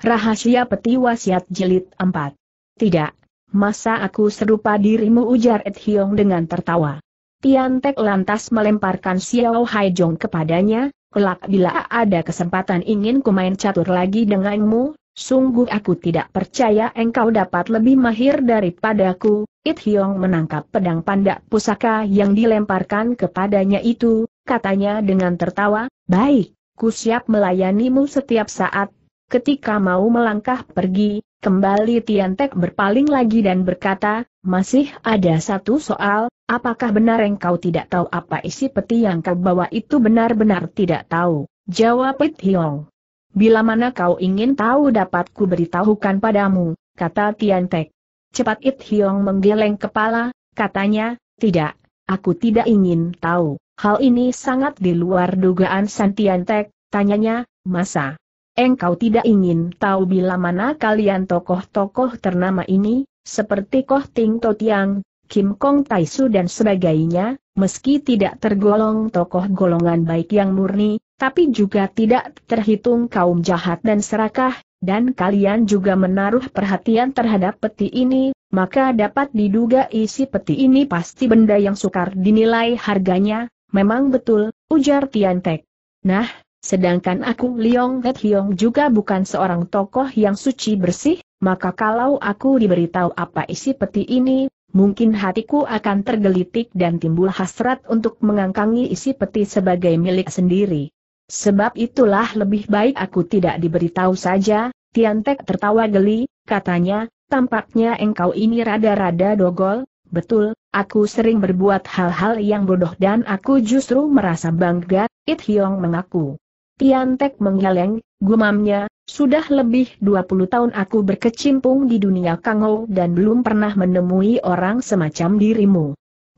Rahasia Peti Wasiat Jilid 4. Tidak, masa aku serupa dirimu, ujar Et Hiong dengan tertawa. Tian Tek lantas melemparkan Xiao Hai Jong kepadanya, kelak bila ada kesempatan ingin ku main catur lagi denganmu, sungguh aku tidak percaya engkau dapat lebih mahir daripadaku. Et Hiong menangkap pedang pandak pusaka yang dilemparkan kepadanya itu, katanya dengan tertawa, baik, ku siap melayanimu setiap saat. Ketika mau melangkah pergi, kembali Tian Tek berpaling lagi dan berkata, masih ada satu soal, apakah benar engkau tidak tahu apa isi peti yang kau bawa itu? Benar-benar tidak tahu, jawab Et Hiong. Bila mana kau ingin tahu dapat ku beritahukan padamu, kata Tian Tek. Cepat Et Hiong menggeleng kepala, katanya, tidak, aku tidak ingin tahu. Hal ini sangat di luar dugaan San Tian Tek, tanyanya, masa engkau tidak ingin tahu? Bila mana kalian tokoh-tokoh ternama ini, seperti Koh Ting To Tiang, Kim Kong Tai Su dan sebagainya, meski tidak tergolong tokoh golongan baik yang murni, tapi juga tidak terhitung kaum jahat dan serakah, dan kalian juga menaruh perhatian terhadap peti ini, maka dapat diduga isi peti ini pasti benda yang sukar dinilai harganya. Memang betul, ujar Tian Tek. Nah, sedangkan aku Liong Et Hiong juga bukan seorang tokoh yang suci bersih, maka kalau aku diberitahu apa isi peti ini, mungkin hatiku akan tergelitik dan timbul hasrat untuk mengangkangi isi peti sebagai milik sendiri. Sebab itulah lebih baik aku tidak diberitahu saja. Tian Tek tertawa geli, katanya, tampaknya engkau ini rada-rada dogol. Betul, aku sering berbuat hal-hal yang bodoh dan aku justru merasa bangga, Et Hiong mengaku. Tian Tek menggeleng, gumamnya, sudah lebih 20 tahun aku berkecimpung di dunia Kangou dan belum pernah menemui orang semacam dirimu.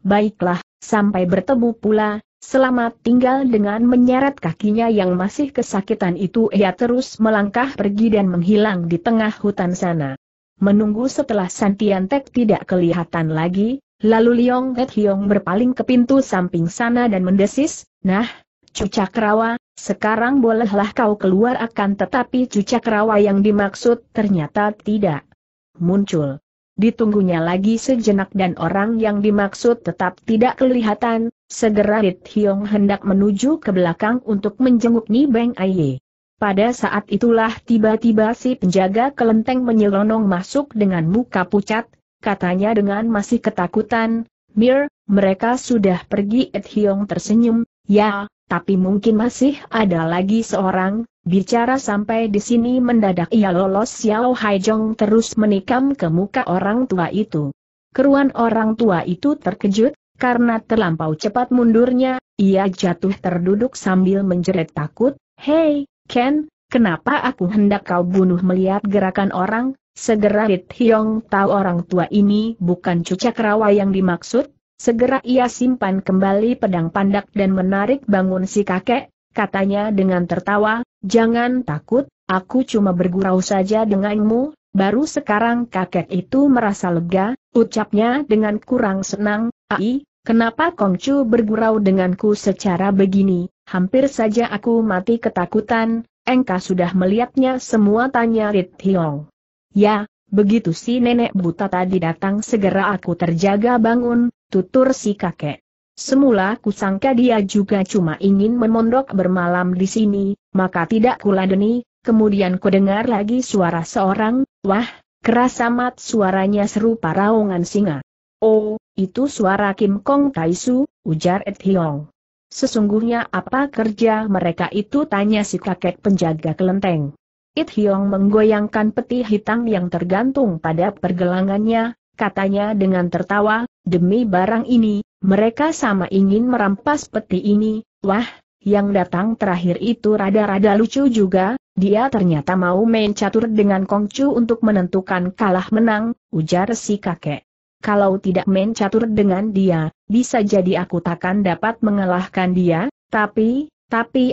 Baiklah, sampai bertemu pula, selamat tinggal. Dengan menyeret kakinya yang masih kesakitan itu ia terus melangkah pergi dan menghilang di tengah hutan sana. Menunggu setelah San Tian Tek tidak kelihatan lagi, lalu Liong Et Hiong berpaling ke pintu samping sana dan mendesis, nah, Cucakrawa, sekarang bolehlah kau keluar. Akan tetapi Cucakrawa yang dimaksud ternyata tidak muncul. Ditunggunya lagi sejenak dan orang yang dimaksud tetap tidak kelihatan. Segera Et Hiong hendak menuju ke belakang untuk menjenguk Ni Beng Aye. Pada saat itulah tiba-tiba si penjaga kelenteng menyelonong masuk dengan muka pucat, katanya dengan masih ketakutan, Mir, mereka sudah pergi. Et Hiong tersenyum, ya, tapi mungkin masih ada lagi seorang. Bicara sampai di sini mendadak ia lolos. Xiao Hai Jong terus menikam ke muka orang tua itu. Keruan orang tua itu terkejut, karena terlampau cepat mundurnya, ia jatuh terduduk sambil menjerit takut, hei, Ken, kenapa aku hendak kau bunuh? Melihat gerakan orang, segera Et Hiong tahu orang tua ini bukan Cucakrawa yang dimaksud. Segera ia simpan kembali pedang pandak dan menarik bangun si kakek, katanya dengan tertawa, jangan takut, aku cuma bergurau saja denganmu. Baru sekarang kakek itu merasa lega, ucapnya dengan kurang senang, ai, kenapa Kongcu bergurau denganku secara begini, hampir saja aku mati ketakutan. Engkau sudah melihatnya semua, tanya Et Hiong. Ya, begitu si nenek buta tadi datang segera aku terjaga bangun, tutur si kakek. Semula kusangka dia juga cuma ingin memondok bermalam di sini, maka tidak kuladeni. Kemudian kudengar lagi suara seorang, wah, keras amat suaranya serupa raungan singa. Oh, itu suara Kim Kong Tai Su, ujar Et Hiong. Sesungguhnya apa kerja mereka itu, tanya si kakek penjaga kelenteng. Et Hiong menggoyangkan peti hitam yang tergantung pada pergelangannya, katanya dengan tertawa, demi barang ini, mereka sama ingin merampas peti ini. Wah, yang datang terakhir itu rada-rada lucu juga, dia ternyata mau main catur dengan Kongcu untuk menentukan kalah menang, ujar si kakek. Kalau tidak main catur dengan dia, bisa jadi aku takkan dapat mengalahkan dia, tapi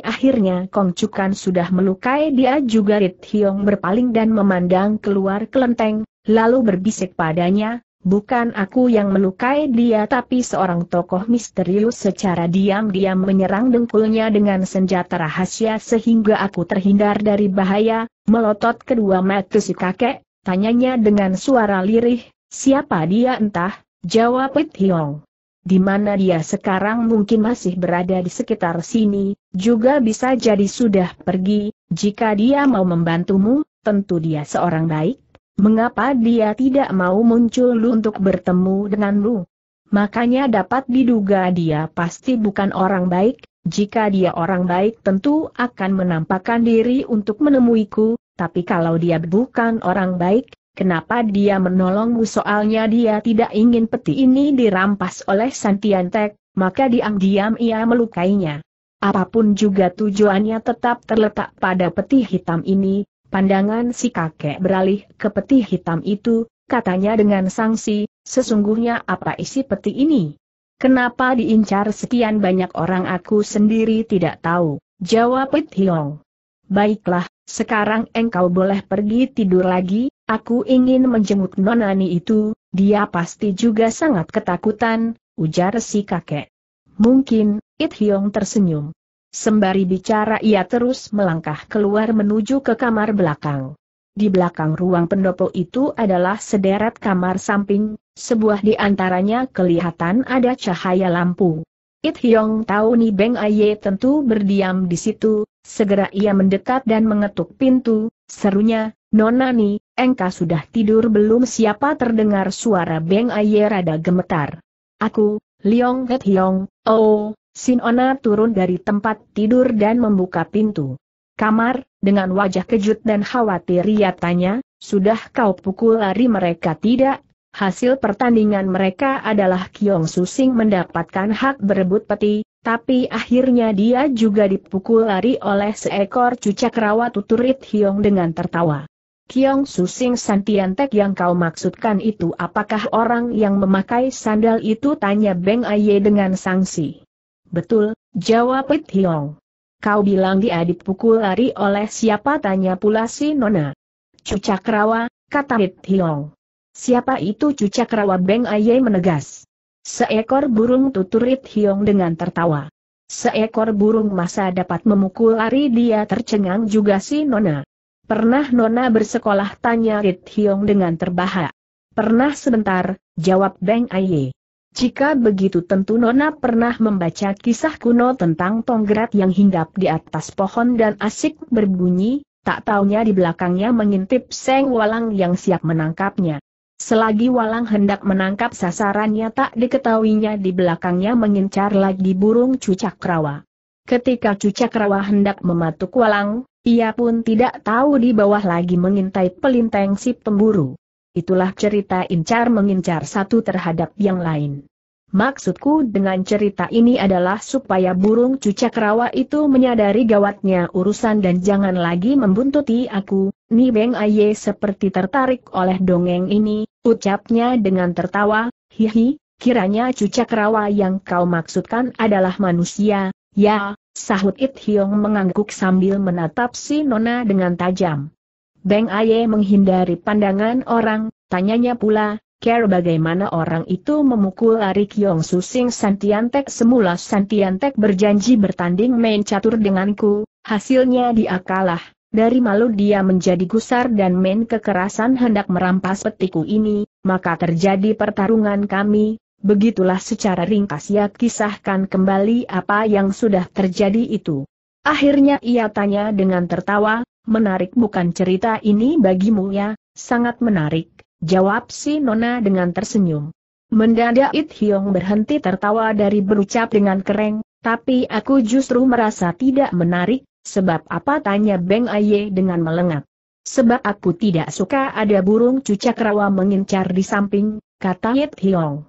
akhirnya Kongcu kan sudah melukai dia juga. Et Hiong berpaling dan memandang keluar kelenteng, lalu berbisik padanya, Bukan aku yang melukai dia, tapi seorang tokoh misterius secara diam-diam menyerang dengkulnya dengan senjata rahasia sehingga aku terhindar dari bahaya." Melotot kedua mata si kakek, tanyanya dengan suara lirih, "Siapa dia?" "Entah," jawab Pit Hiong. "Di mana dia sekarang?" "Mungkin masih berada di sekitar sini, juga bisa jadi sudah pergi. Jika dia mau membantumu, tentu dia seorang baik. Mengapa dia tidak mau muncul untuk bertemu denganmu? Makanya dapat diduga dia pasti bukan orang baik. Jika dia orang baik tentu akan menampakkan diri untuk menemuiku, tapi kalau dia bukan orang baik, kenapa dia menolongmu?" "Soalnya dia tidak ingin peti ini dirampas oleh Santiantek, maka diam-diam ia melukainya. Apapun juga tujuannya tetap terletak pada peti hitam ini." Pandangan si kakek beralih ke peti hitam itu, katanya dengan sangsi, "Sesungguhnya apa isi peti ini? Kenapa diincar sekian banyak orang?" "Aku sendiri tidak tahu," jawab Pit Hiong. "Baiklah, sekarang engkau boleh pergi tidur lagi. Aku ingin menjenguk Nonani itu, dia pasti juga sangat ketakutan," ujar si kakek. "Mungkin," It Hiong tersenyum. Sembari bicara ia terus melangkah keluar menuju ke kamar belakang. Di belakang ruang pendopo itu adalah sederet kamar samping, sebuah di antaranya kelihatan ada cahaya lampu. It Hiong tahu Ni Beng Aye tentu berdiam di situ, segera ia mendekat dan mengetuk pintu, serunya, "Nonani, engkau sudah tidur belum?" "Siapa?" terdengar suara Beng Aye rada gemetar. "Aku, Liong Het Hiong." "Oh." Sinona turun dari tempat tidur dan membuka pintu kamar, dengan wajah kejut dan khawatir ia tanya, "Sudah kau pukul lari mereka?" "Tidak, hasil pertandingan mereka adalah Kiong Susing mendapatkan hak berebut peti, tapi akhirnya dia juga dipukul lari oleh seekor cucak rawa," tutur It Hiong dengan tertawa. "Kiong Susing Santiantek yang kau maksudkan itu apakah orang yang memakai sandal itu?" tanya Beng Aye dengan sangsi. "Betul," jawab Pit Hiong. "Kau bilang dia dipukul lari oleh siapa?" tanya pula si Nona. "Cucak rawa," kata Pit Hiong. "Siapa itu cucak rawa?" Beng Aye menegas. "Seekor burung," tutur Pit Hiong dengan tertawa. "Seekor burung masa dapat memukul lari dia?" tercengang juga si Nona. "Pernah Nona bersekolah?" tanya It Hiong dengan terbahak. "Pernah sebentar," jawab Beng Aye. "Jika begitu tentu Nona pernah membaca kisah kuno tentang tonggerat yang hinggap di atas pohon dan asik berbunyi, tak taunya di belakangnya mengintip Seng Walang yang siap menangkapnya. Selagi Walang hendak menangkap sasarannya tak diketahuinya di belakangnya mengincar lagi burung cucak rawa. Ketika cucak rawa hendak mematuk Walang, ia pun tidak tahu di bawah lagi mengintai pelintang si pemburu. Itulah cerita incar mengincar satu terhadap yang lain. Maksudku dengan cerita ini adalah supaya burung cucak rawa itu menyadari gawatnya urusan dan jangan lagi membuntuti aku." Ni Beng Aye seperti tertarik oleh dongeng ini, ucapnya dengan tertawa, "Hihi, kiranya cucak rawa yang kau maksudkan adalah manusia, ya?" sahut It Hiong mengangguk sambil menatap si Nona dengan tajam. Beng Aye menghindari pandangan orang, tanyanya pula, "Care bagaimana orang itu memukul lari Kiong Susing Santiantek?" "Semula Santiantek berjanji bertanding main catur denganku, hasilnya dia kalah. Dari malu dia menjadi gusar dan main kekerasan hendak merampas petiku ini, maka terjadi pertarungan kami." Begitulah secara ringkas ia kisahkan kembali apa yang sudah terjadi itu. Akhirnya ia tanya dengan tertawa, "Menarik bukan cerita ini bagimu ya?" "Sangat menarik," jawab si Nona dengan tersenyum. Mendadak It Hiong berhenti tertawa dari berucap dengan kereng, "Tapi aku justru merasa tidak menarik." "Sebab apa?" tanya Beng Aye dengan melengak. "Sebab aku tidak suka ada burung cucak rawa mengincar di samping," kata It Hiong.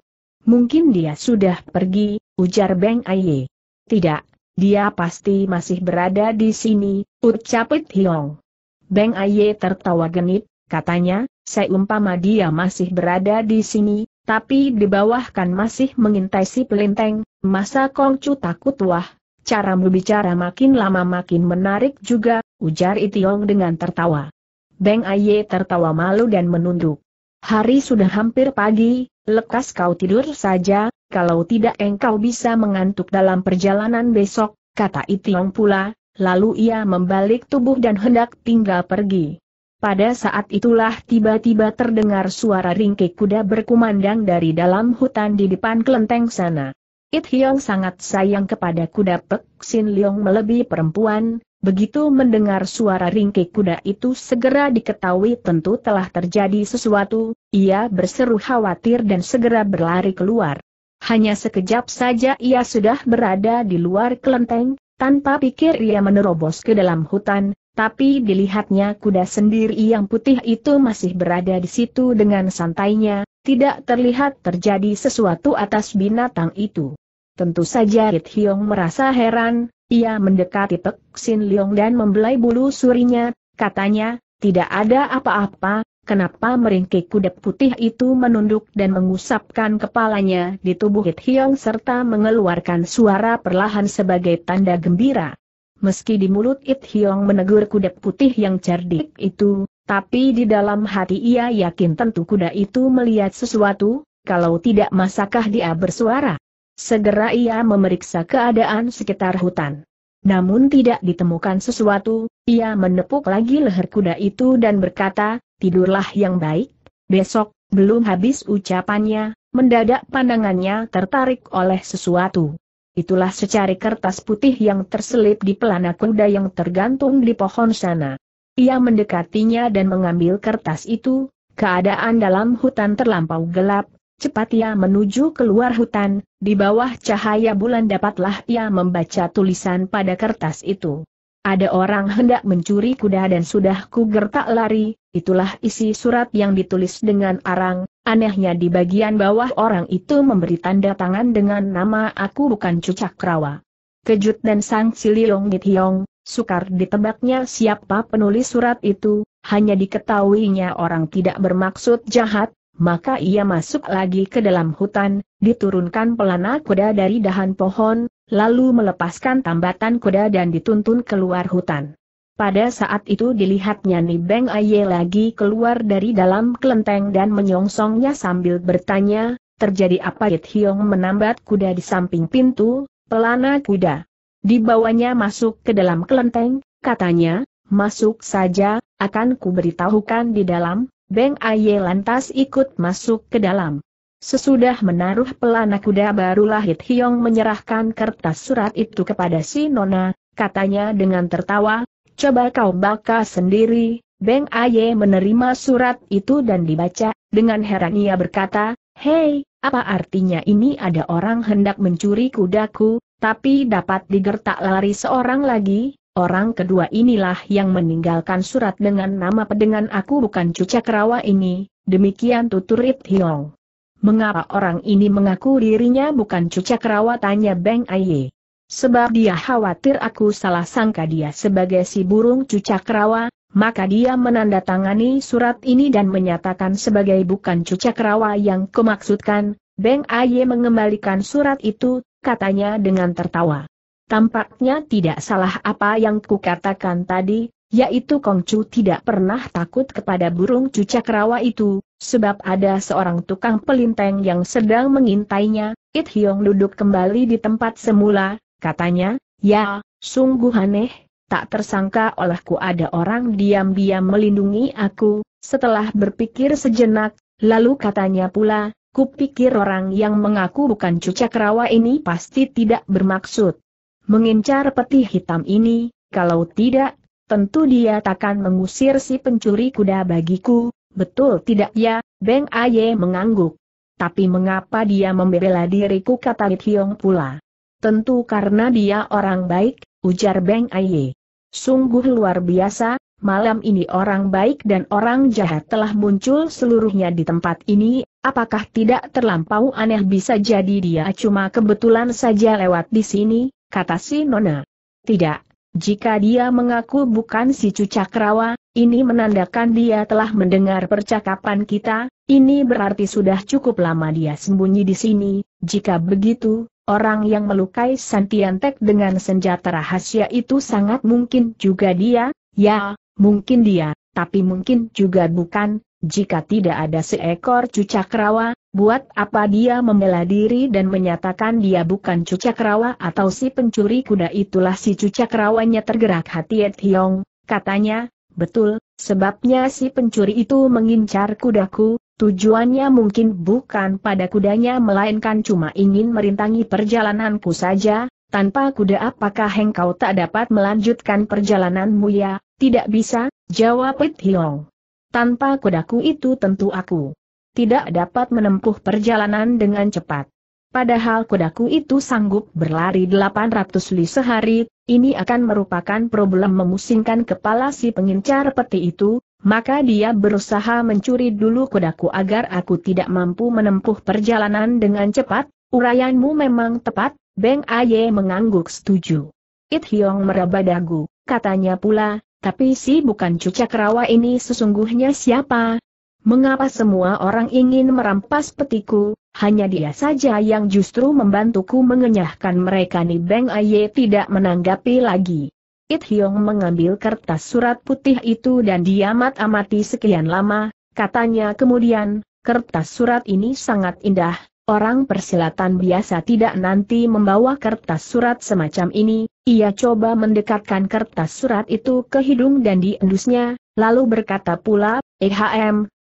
"Mungkin dia sudah pergi," ujar Beng Aye. "Tidak, dia pasti masih berada di sini," ucap It Hiong. Beng Aye tertawa genit, katanya, "Seumpama dia masih berada di sini, tapi di bawah kan masih mengintai si pelinteng, masa Kongcu takut?" "Wah, cara berbicara makin lama makin menarik juga," ujar It Hiong dengan tertawa. Beng Aye tertawa malu dan menunduk. Hari sudah hampir pagi, lekas kau tidur saja, kalau tidak engkau bisa mengantuk dalam perjalanan besok, kata Itiong pula, lalu ia membalik tubuh dan hendak tinggal pergi. Pada saat itulah tiba-tiba terdengar suara ringkik kuda berkumandang dari dalam hutan di depan kelenteng sana. Itiong sangat sayang kepada kuda Pek Sin Leong melebihi perempuan, begitu mendengar suara ringkik kuda itu segera diketahui tentu telah terjadi sesuatu, ia berseru khawatir dan segera berlari keluar. Hanya sekejap saja ia sudah berada di luar kelenteng, tanpa pikir ia menerobos ke dalam hutan, tapi dilihatnya kuda sendiri yang putih itu masih berada di situ dengan santainya, tidak terlihat terjadi sesuatu atas binatang itu. Tentu saja Itiong merasa heran, ia mendekati Pek Sin Leong dan membelai bulu surinya, katanya, tidak ada apa-apa, kenapa meringkik kuda putih itu menunduk dan mengusapkan kepalanya di tubuh Itiong serta mengeluarkan suara perlahan sebagai tanda gembira. Meski di mulut Itiong menegur kuda putih yang cerdik itu, tapi di dalam hati ia yakin tentu kuda itu melihat sesuatu, kalau tidak masakah dia bersuara. Segera ia memeriksa keadaan sekitar hutan. Namun tidak ditemukan sesuatu, ia menepuk lagi leher kuda itu dan berkata, tidurlah yang baik, besok. Belum habis ucapannya, mendadak pandangannya tertarik oleh sesuatu. Itulah secari kertas putih yang terselip di pelana kuda yang tergantung di pohon sana. Ia mendekatinya dan mengambil kertas itu, keadaan dalam hutan terlampau gelap. Cepat ia menuju keluar hutan, di bawah cahaya bulan dapatlah ia membaca tulisan pada kertas itu. Ada orang hendak mencuri kuda dan sudah kugertak lari, itulah isi surat yang ditulis dengan arang, anehnya di bagian bawah orang itu memberi tanda tangan dengan nama aku bukan Cucakrawa. Kejut dan sang Sililong Itiong, sukar ditebaknya siapa penulis surat itu, hanya diketahuinya orang tidak bermaksud jahat. Maka ia masuk lagi ke dalam hutan, diturunkan pelana kuda dari dahan pohon, lalu melepaskan tambatan kuda dan dituntun keluar hutan. Pada saat itu dilihatnya Nibeng Aye lagi keluar dari dalam kelenteng dan menyongsongnya sambil bertanya, terjadi apa? Itiong menambat kuda di samping pintu, pelana kuda. Dibawanya masuk ke dalam kelenteng, katanya, masuk saja, akan kuberitahukan di dalam. Beng Aye lantas ikut masuk ke dalam. Sesudah menaruh pelana kuda barulah Itiong menyerahkan kertas surat itu kepada si Nona, katanya dengan tertawa, coba kau baca sendiri. Beng Aye menerima surat itu dan dibaca, dengan heran ia berkata, hei, apa artinya ini? Ada orang hendak mencuri kudaku, tapi dapat digertak lari seorang lagi. Orang kedua inilah yang meninggalkan surat dengan nama pedengan aku bukan Cucakrawa ini, demikian tutur Itiong. Mengapa orang ini mengaku dirinya bukan Cucakrawa? tanya Beng Aye. Sebab dia khawatir aku salah sangka dia sebagai si burung Cucakrawa, maka dia menandatangani surat ini dan menyatakan sebagai bukan Cucakrawa yang kumaksudkan. Beng Aye mengembalikan surat itu, katanya dengan tertawa. Tampaknya tidak salah apa yang kukatakan tadi, yaitu Kongcu tidak pernah takut kepada burung Cucakrawa itu, sebab ada seorang tukang pelinteng yang sedang mengintainya. Itiong duduk kembali di tempat semula, katanya, ya, sungguh aneh, tak tersangka olehku ada orang diam-diam melindungi aku. Setelah berpikir sejenak, lalu katanya pula, kupikir orang yang mengaku bukan Cucakrawa ini pasti tidak bermaksud mengincar peti hitam ini, kalau tidak, tentu dia takkan mengusir si pencuri kuda bagiku, betul tidak ya? Beng Aye mengangguk. Tapi mengapa dia membela diriku? kata Itiong pula. Tentu karena dia orang baik, ujar Beng Aye. Sungguh luar biasa, malam ini orang baik dan orang jahat telah muncul seluruhnya di tempat ini. Apakah tidak terlampau aneh? Bisa jadi dia cuma kebetulan saja lewat di sini, kata si Nona. Tidak, jika dia mengaku bukan si Cucakrawa, ini menandakan dia telah mendengar percakapan kita, ini berarti sudah cukup lama dia sembunyi di sini. Jika begitu, orang yang melukai Santiantek dengan senjata rahasia itu sangat mungkin juga dia, ya, mungkin dia, tapi mungkin juga bukan, Jika tidak ada seekor cucakrawa, buat apa dia membela diri dan menyatakan dia bukan cucakrawa atau si pencuri kuda? Itulah si cucakrawanya tergerak hati. Et Hiong, katanya, betul, sebabnya si pencuri itu mengincar kudaku, tujuannya mungkin bukan pada kudanya melainkan cuma ingin merintangi perjalananku saja. Tanpa kuda apakah engkau tak dapat melanjutkan perjalananmu ya? Tidak bisa, jawab Et Hiong. Tanpa kudaku itu tentu aku tidak dapat menempuh perjalanan dengan cepat. Padahal kudaku itu sanggup berlari 800 li sehari, ini akan merupakan problem memusingkan kepala si pengincar peti itu, maka dia berusaha mencuri dulu kudaku agar aku tidak mampu menempuh perjalanan dengan cepat. Uraianmu memang tepat, Beng Aye mengangguk setuju. It Hiong meraba dagu, katanya pula, tapi si bukan cucakrawa ini sesungguhnya siapa? Mengapa semua orang ingin merampas petiku, hanya dia saja yang justru membantuku mengenyahkan mereka? Nih Beng Aye tidak menanggapi lagi. It Hiong mengambil kertas surat putih itu dan diamat-amati sekian lama, katanya kemudian, kertas surat ini sangat indah. Orang persilatan biasa tidak nanti membawa kertas surat semacam ini. Ia coba mendekatkan kertas surat itu ke hidung dan diendusnya, lalu berkata pula,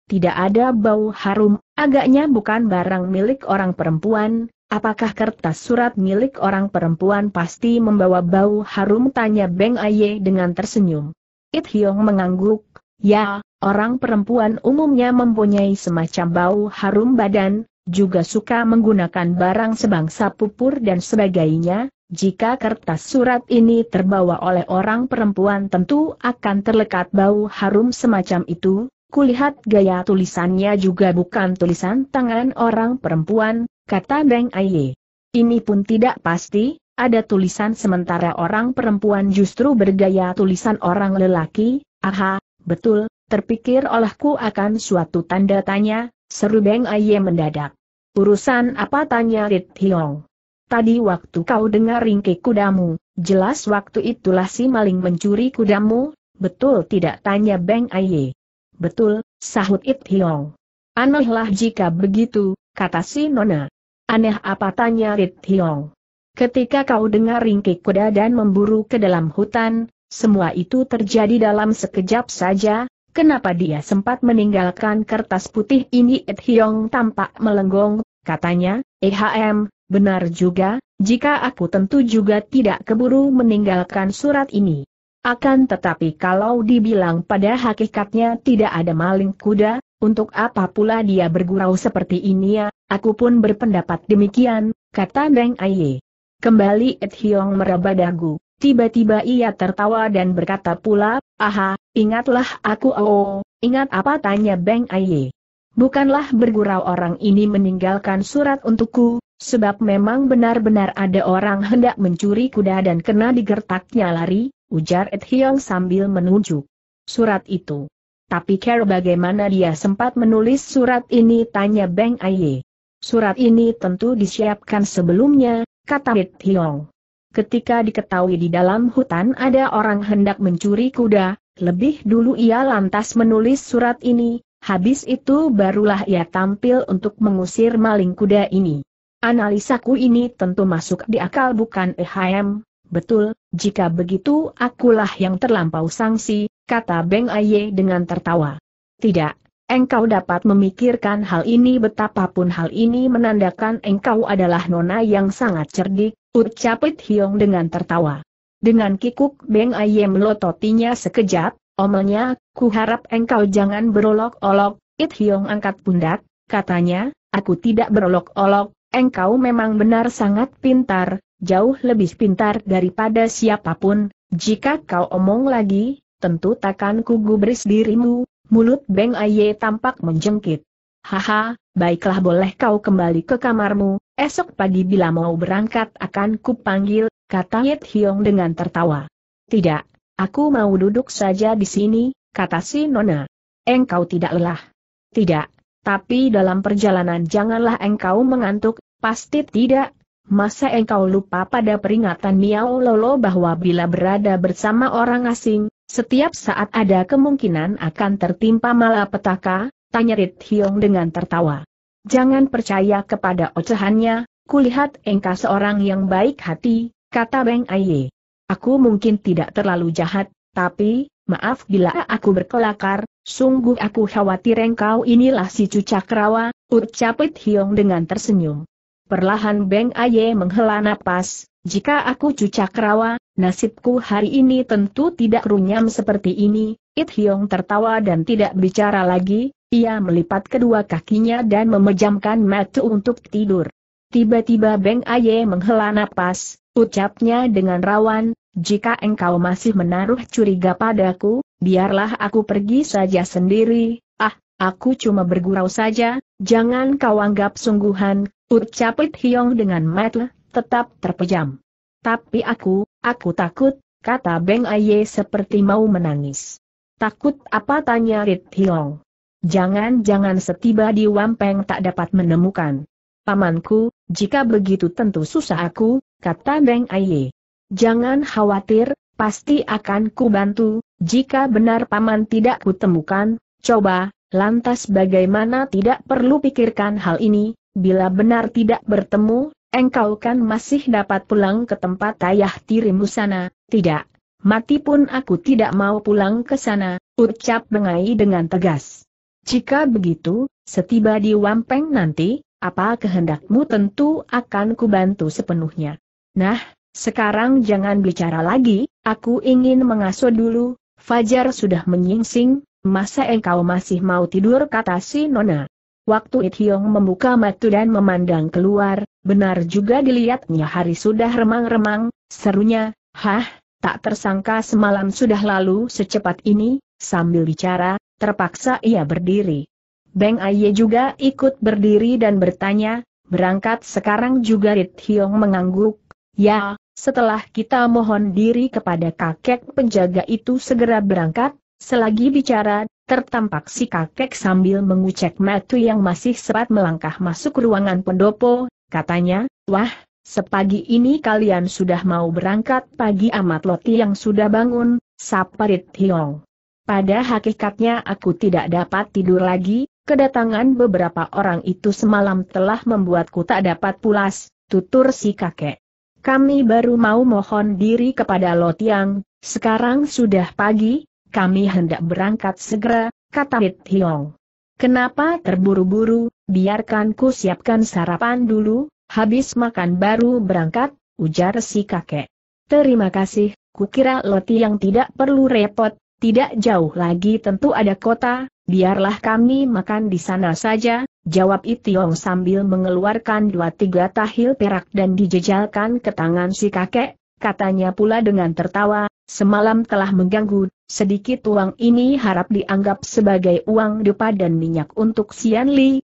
tidak ada bau harum, agaknya bukan barang milik orang perempuan. Apakah kertas surat milik orang perempuan pasti membawa bau harum? Tanya Beng Aye dengan tersenyum. It Hiong mengangguk, ya, orang perempuan umumnya mempunyai semacam bau harum badan, juga suka menggunakan barang sebangsa pupur dan sebagainya. Jika kertas surat ini terbawa oleh orang perempuan tentu akan terlekat bau harum semacam itu. Kulihat gaya tulisannya juga bukan tulisan tangan orang perempuan, kata Beng Aye. Ini pun tidak pasti, ada tulisan sementara orang perempuan justru bergaya tulisan orang lelaki. Aha, betul, terpikir olehku akan suatu tanda tanya, seru Beng Aye mendadak. Urusan apa? tanya It Hiong. Tadi waktu kau dengar ringkik kudamu, jelas waktu itulah si maling mencuri kudamu, betul tidak? tanya Beng Aye. Betul, sahut It Hiong. Anehlah jika begitu, kata si nona. Aneh apa? tanya It Hiong. Ketika kau dengar ringkik kuda dan memburu ke dalam hutan, semua itu terjadi dalam sekejap saja. Kenapa dia sempat meninggalkan kertas putih ini? Et Hiong tampak melenggong, katanya, benar juga, jika aku tentu juga tidak keburu meninggalkan surat ini. Akan tetapi kalau dibilang pada hakikatnya tidak ada maling kuda, untuk apa pula dia bergurau seperti ini ya? Aku pun berpendapat demikian, kata Beng Aye. Kembali Et Hiong meraba dagu, tiba-tiba ia tertawa dan berkata pula, aha, ingatlah aku. Oh, ingat apa? tanya Beng Aye. Bukanlah bergurau orang ini meninggalkan surat untukku, sebab memang benar-benar ada orang hendak mencuri kuda dan kena digertaknya lari, ujar Et Hiong sambil menunjuk surat itu. Tapi kira bagaimana dia sempat menulis surat ini? tanya Beng Aye. Surat ini tentu disiapkan sebelumnya, kata Et Hiong. Ketika diketahui di dalam hutan ada orang hendak mencuri kuda, lebih dulu ia lantas menulis surat ini, habis itu barulah ia tampil untuk mengusir maling kuda ini. Analisaku ini tentu masuk di akal bukan? Betul, jika begitu akulah yang terlampau sangsi, kata Beng Aye dengan tertawa. Tidak, engkau dapat memikirkan hal ini, betapapun hal ini menandakan engkau adalah nona yang sangat cerdik, ucap It Hiong dengan tertawa. Dengan kikuk Beng Aye melototinya sekejap, omelnya, kuharap engkau jangan berolok-olok. It Hiong angkat pundak, katanya, aku tidak berolok-olok. Engkau memang benar sangat pintar, jauh lebih pintar daripada siapapun. Jika kau omong lagi, tentu takkan kugubris dirimu. Mulut Beng Aye tampak menjengkit. Haha, baiklah, boleh kau kembali ke kamarmu. Esok pagi bila mau berangkat akan kupanggil, kata It Hiong dengan tertawa. Tidak, aku mau duduk saja di sini, kata si nona. Engkau tidak lelah? Tidak. Tapi dalam perjalanan janganlah engkau mengantuk, pasti tidak. Masa engkau lupa pada peringatan Miao Lolo bahwa bila berada bersama orang asing, setiap saat ada kemungkinan akan tertimpa malapetaka? tanya Rit Hyong dengan tertawa. Jangan percaya kepada ocehannya, kulihat engkau seorang yang baik hati, kata Beng Aye. Aku mungkin tidak terlalu jahat, tapi, maaf bila aku berkelakar, sungguh aku khawatir engkau inilah si cucak rawa, ucap Rit Hyong dengan tersenyum. Perlahan Beng Aye menghela napas, jika aku cucak rawa, nasibku hari ini tentu tidak runyam seperti ini. It Hyong tertawa dan tidak bicara lagi, ia melipat kedua kakinya dan memejamkan mata untuk tidur. Tiba-tiba Beng Aye menghela napas, ucapnya dengan rawan, jika engkau masih menaruh curiga padaku, biarlah aku pergi saja sendiri, aku cuma bergurau saja, jangan kau anggap sungguhan, ucap It Hyong dengan mata tetap terpejam. Tapi aku takut, kata Beng Aye seperti mau menangis. Takut apa, tanya Rit Hyong. Jangan-jangan setiba di Wampeng tak dapat menemukan pamanku, jika begitu tentu susah aku, kata Beng Aye. Jangan khawatir, pasti akan kubantu, jika benar paman tidak kutemukan, coba, lantas bagaimana tidak perlu pikirkan hal ini, bila benar tidak bertemu, engkau kan masih dapat pulang ke tempat ayah tirimu sana, tidak, mati pun aku tidak mau pulang ke sana, ucap Beng Aye dengan tegas. Jika begitu, setiba di Wampeng nanti, apa kehendakmu tentu akan kubantu sepenuhnya. Nah, sekarang jangan bicara lagi, aku ingin mengasuh dulu, fajar sudah menyingsing, masa engkau masih mau tidur, kata si nona. Waktu It Hyong membuka mata dan memandang keluar, benar juga dilihatnya hari sudah remang-remang, serunya, tak tersangka semalam sudah lalu secepat ini, sambil bicara, terpaksa ia berdiri. Beng Aye juga ikut berdiri dan bertanya, berangkat sekarang juga? It Hyong mengangguk, ya, setelah kita mohon diri kepada kakek penjaga itu segera berangkat. Selagi bicara, tertampak si kakek sambil mengucek mata yang masih sempat melangkah masuk ruangan pendopo, katanya, wah, sepagi ini kalian sudah mau berangkat pagi amat. Loti yang sudah bangun, sapa Rit Hyong. Pada hakikatnya aku tidak dapat tidur lagi, kedatangan beberapa orang itu semalam telah membuatku tak dapat pulas, tutur si kakek. Kami baru mau mohon diri kepada Loti yang, sekarang sudah pagi. Kami hendak berangkat segera, kata Rit Hyong. Kenapa terburu-buru, biarkan ku siapkan sarapan dulu, habis makan baru berangkat, ujar si kakek. Terima kasih, kukira Loti yang tidak perlu repot, tidak jauh lagi tentu ada kota, biarlah kami makan di sana saja, jawab It Hyong sambil mengeluarkan 2-3 tahil perak dan dijejalkan ke tangan si kakek, katanya pula dengan tertawa, semalam telah mengganggu, sedikit uang ini harap dianggap sebagai uang dupa dan minyak untuk Sian Li.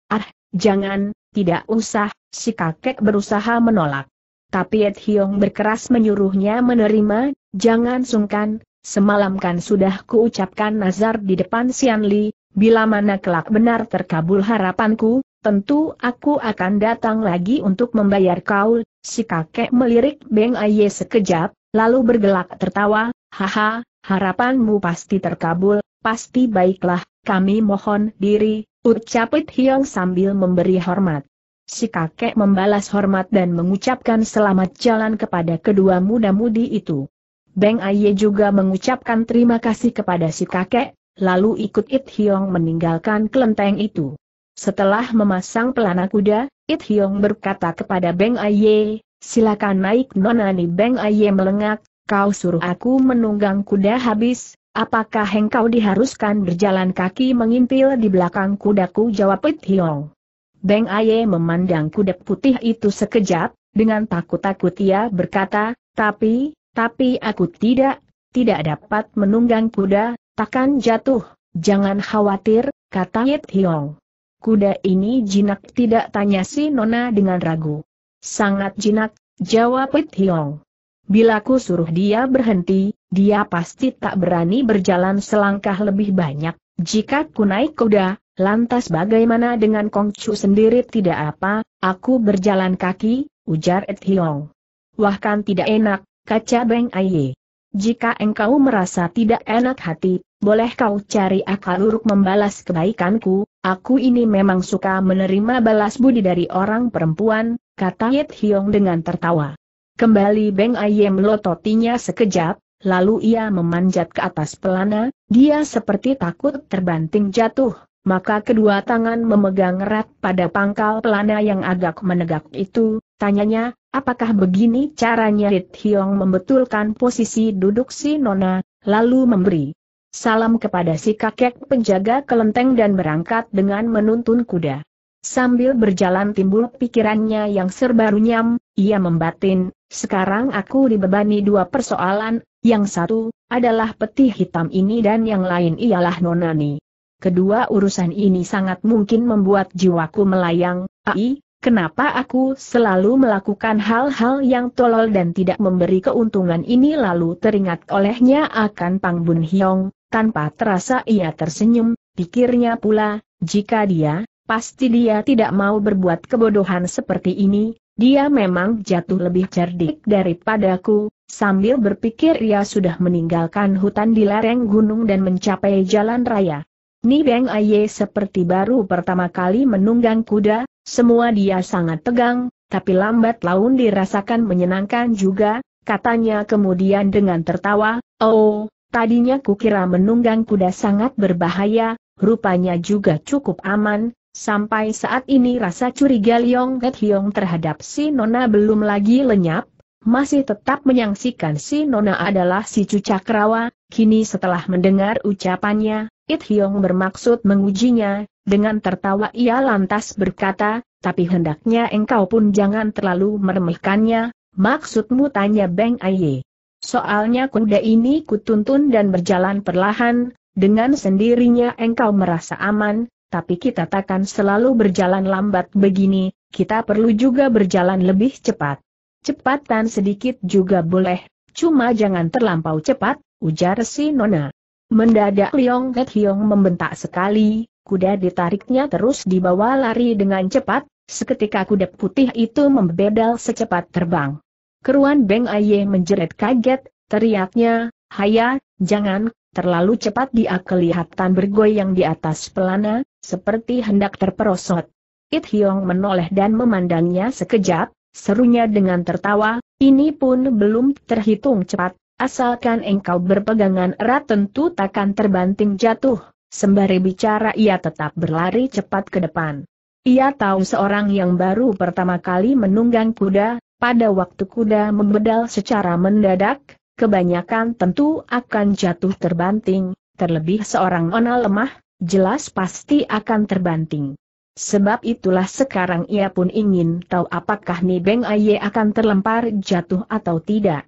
Jangan, tidak usah, si kakek berusaha menolak. Tapi It Hyong berkeras menyuruhnya menerima, jangan sungkan, semalam kan sudah kuucapkan nazar di depan Sian Li, bila mana kelak benar terkabul harapanku, tentu aku akan datang lagi untuk membayar kau. Si kakek melirik Beng Aye sekejap, lalu bergelak tertawa, haha, harapanmu pasti terkabul, pasti baiklah, kami mohon diri, ucap It Hyong sambil memberi hormat. Si kakek membalas hormat dan mengucapkan selamat jalan kepada kedua muda-mudi itu. Beng Aye juga mengucapkan terima kasih kepada si kakek, lalu ikut It Hyong meninggalkan kelenteng itu. Setelah memasang pelana kuda, It Hyong berkata kepada Beng Aye, silakan naik nonani. Beng Aye melengak, kau suruh aku menunggang kuda habis, apakah engkau diharuskan berjalan kaki mengintil di belakang kudaku, jawab It Hyong. Beng Aye memandang kuda putih itu sekejap, dengan takut-takut ia berkata, tapi aku tidak dapat menunggang kuda, takkan jatuh, jangan khawatir, kata It Hyong. Kuda ini jinak tidak, tanya si nona dengan ragu. Sangat jinak, jawab It Hyong. Bila ku suruh dia berhenti, dia pasti tak berani berjalan selangkah lebih banyak. Jika ku naik kuda, lantas bagaimana dengan Kongcu sendiri? Tidak apa, aku berjalan kaki, ujar It Hyong. Wah, kan tidak enak, kaca Beng Aye. Jika engkau merasa tidak enak hati, boleh kau cari akal uruk membalas kebaikanku, Aku ini memang suka menerima balas budi dari orang perempuan, kata Yit Hiong dengan tertawa. Kembali Beng Aye melototinya sekejap, lalu ia memanjat ke atas pelana, dia seperti takut terbanting jatuh, maka kedua tangan memegang erat pada pangkal pelana yang agak menegak itu, tanyanya, apakah begini caranya? Yit Hiong membetulkan posisi duduk si nona, lalu memberi salam kepada si kakek penjaga kelenteng dan berangkat dengan menuntun kuda. Sambil berjalan timbul pikirannya yang serba runyam, ia membatin, sekarang aku dibebani dua persoalan, yang satu adalah peti hitam ini dan yang lain ialah Nonani. Kedua urusan ini sangat mungkin membuat jiwaku melayang. Ai, kenapa aku selalu melakukan hal-hal yang tolol dan tidak memberi keuntungan ini? Lalu teringat olehnya akan Pang Bun Hiong. Tanpa terasa ia tersenyum, pikirnya pula, jika dia, pasti dia tidak mau berbuat kebodohan seperti ini, dia memang jatuh lebih cerdik daripadaku. Sambil berpikir ia sudah meninggalkan hutan di lereng gunung dan mencapai jalan raya. Ni Beng Aye seperti baru pertama kali menunggang kuda, semua dia sangat tegang, tapi lambat laun dirasakan menyenangkan juga, katanya kemudian dengan tertawa, oh, tadinya kukira menunggang kuda sangat berbahaya, rupanya juga cukup aman, sampai saat ini rasa curiga Liong Get Hiong terhadap si Nona belum lagi lenyap, masih tetap menyaksikan si Nona adalah si Cucakrawa, kini setelah mendengar ucapannya, It Hiong bermaksud mengujinya, dengan tertawa ia lantas berkata, tapi hendaknya engkau pun jangan terlalu meremehkannya. Maksudmu? tanya Beng Aye. Soalnya kuda ini kutuntun dan berjalan perlahan, dengan sendirinya engkau merasa aman, tapi kita takkan selalu berjalan lambat begini, kita perlu juga berjalan lebih cepat. Cepatan sedikit juga boleh, cuma jangan terlampau cepat, ujar si Nona. Mendadak Liong Get Hiong membentak sekali, kuda ditariknya terus dibawa lari dengan cepat, seketika kuda putih itu membedal secepat terbang. Keruan Beng Aye menjerit kaget, teriaknya, haya, jangan, terlalu cepat. Dia kelihatan bergoyang di atas pelana, seperti hendak terperosot. It Hiong menoleh dan memandangnya sekejap, serunya dengan tertawa, ini pun belum terhitung cepat, asalkan engkau berpegangan erat tentu takkan terbanting jatuh. Sembari bicara ia tetap berlari cepat ke depan. Ia tahu seorang yang baru pertama kali menunggang kuda, pada waktu kuda membedal secara mendadak, kebanyakan tentu akan jatuh terbanting, terlebih seorang nona lemah, jelas pasti akan terbanting. Sebab itulah sekarang ia pun ingin tahu apakah Ni Beng Aye akan terlempar jatuh atau tidak.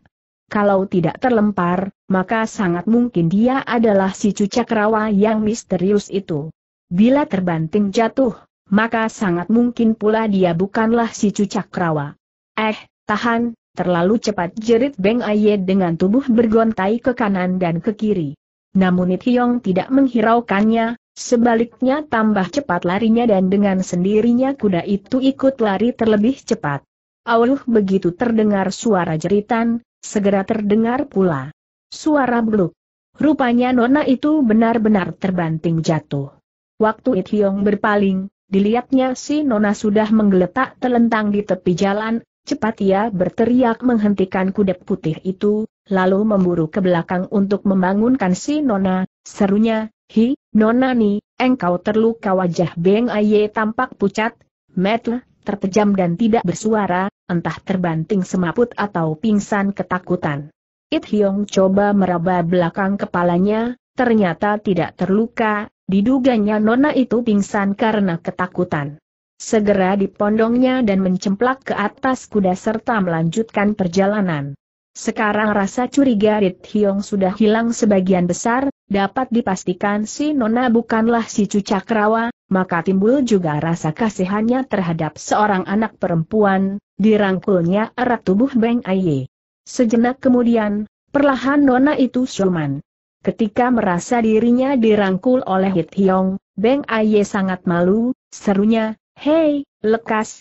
Kalau tidak terlempar, maka sangat mungkin dia adalah si Cucakrawa yang misterius itu. Bila terbanting jatuh, maka sangat mungkin pula dia bukanlah si Cucakrawa. Tahan, terlalu cepat, jerit Beng Aye dengan tubuh bergontai ke kanan dan ke kiri. Namun It Hiong tidak menghiraukannya, sebaliknya tambah cepat larinya dan dengan sendirinya kuda itu ikut lari terlebih cepat. Awuluh, begitu terdengar suara jeritan, segera terdengar pula suara beluk. Rupanya nona itu benar-benar terbanting jatuh. Waktu It Hiong berpaling, dilihatnya si nona sudah menggeletak telentang di tepi jalan. Cepat ia berteriak menghentikan kuda putih itu, lalu memburu ke belakang untuk membangunkan si Nona, serunya, hi, Nonani, engkau terluka. Wajah Beng Aye tampak pucat, mata terpejam dan tidak bersuara, entah terbanting semaput atau pingsan ketakutan. It Hiong coba meraba belakang kepalanya, ternyata tidak terluka, diduganya Nona itu pingsan karena ketakutan. Segera dipondongnya dan mencemplak ke atas kuda serta melanjutkan perjalanan. Sekarang rasa curiga It Hiong sudah hilang sebagian besar, dapat dipastikan si Nona bukanlah si Cucakrawa, maka timbul juga rasa kasihannya terhadap seorang anak perempuan, dirangkulnya erat tubuh Beng Aye. Sejenak kemudian, perlahan Nona itu siuman. Ketika merasa dirinya dirangkul oleh It Hiong, Beng Aye sangat malu, serunya, hei, lekas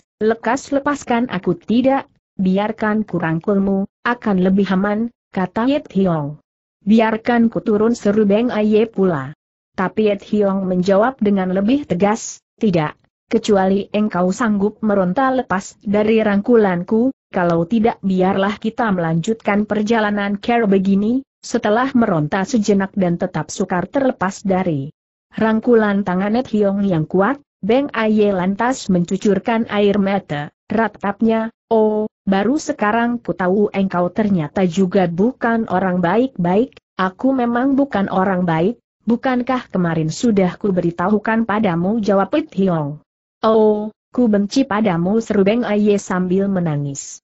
lepaskan aku. Tidak, biarkan kurangkulmu, akan lebih aman, kata Yit Hiong. Biarkan ku turun, seru Beng Aye pula. Tapi Et Hiong menjawab dengan lebih tegas, tidak, kecuali engkau sanggup meronta lepas dari rangkulanku, kalau tidak biarlah kita melanjutkan perjalanan care begini. Setelah meronta sejenak dan tetap sukar terlepas dari rangkulan tangan Et Hiong yang kuat, Beng Aye lantas mencucurkan air mata, ratapnya, oh, baru sekarang ku tahu engkau ternyata juga bukan orang baik-baik. Aku memang bukan orang baik, bukankah kemarin sudah ku beritahukan padamu, jawab Et Hiong. Oh, ku benci padamu, seru Beng Aye sambil menangis.